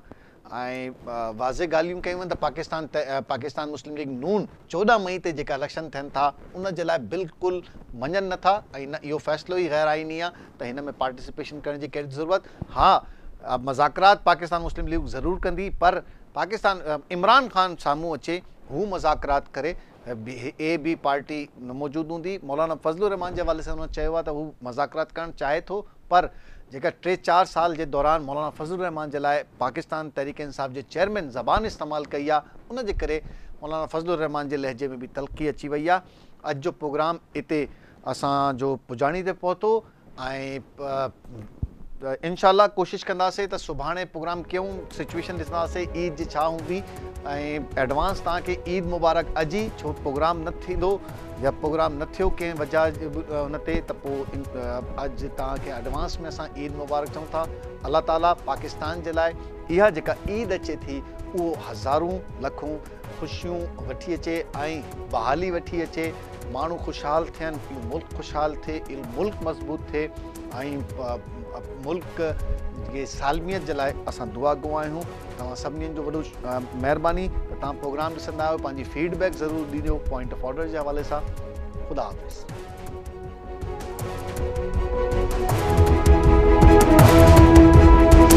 ऐं वाज़े ॻाल्हियूं कयूं त पाकिस्तान पाकिस्तान मुस्लिम लीग नून चोॾहं मई ते जेका इलेक्शन थियनि था उन जे लाइ बिल्कुलु मञनि नथा ऐं इहो फ़ैसिलो ई ग़ैर आइनी आहे त हिन में पार्टिसिपेशन करण जी कहिड़ी ज़रूरत। हा मज़ाकरात पाकिस्तान मुस्लिम लीग ज़रूर कंदी, पर पाकिस्तान इमरान ख़ान साम्हूं अचे, हू मज़ाकरात करे, ए बी पार्टी न मौजूद हूंदी। मौलाना फजलुर रहमान जे हवाले सां हुन चयो आहे त हू मज़ाकरात करणु चाहे थो, पर जेका टे चार साल जे दौरान मौलाना फजलुर रहमान जे लाइ पाकिस्तान तहरीक इंसाफ़ जे चेयरमैन ज़बान इस्तेमालु कई आहे, उन जे करे मौलाना फजलुर रहमान जे लहजे में बि तलक़ी अची वई आहे। अॼु जो प्रोग्राम इते असांजो पुॼाणी ते पहुतो ऐं इंशाल्लाह कोशिश कंदासीं त सुभाणे प्रोग्राम कयूं, सिचुएशन ॾिसंदासीं ईद जी छा हूंदी। ऐं एडवांस तव्हांखे ईद मुबारक अॼु ई, छो प्रोग्राम न थींदो या प्रोग्राम न थियो कंहिं वजह हुन ते, त पोइ अॼु तव्हांखे एडवांस में असां ईद मुबारक चऊं था। अल्लाह ताला पाकिस्तान जे लाइ इहा जेका ईद अचे थी उहो हज़ारूं लखूं ख़ुशियूं वठी अचे ऐं बहाली वठी अचे, माण्हू ख़ुशहाल थियनि, इहो मुल्क ख़ुशहाल थिए, इहो मुल्क मज़बूत थिए ऐं मुल्क जे सालमियत जे लाइ असां दुआ गो आहियूं। तव्हां सभिनीनि जो वॾो महिरबानी, तव्हां प्रोग्राम ॾिसंदा आहियो, पंहिंजी फीडबैक ज़रूरु ॾिजो पॉइंट ऑफ ऑर्डर जे हवाले सां। ख़ुदा हाफ़िज़।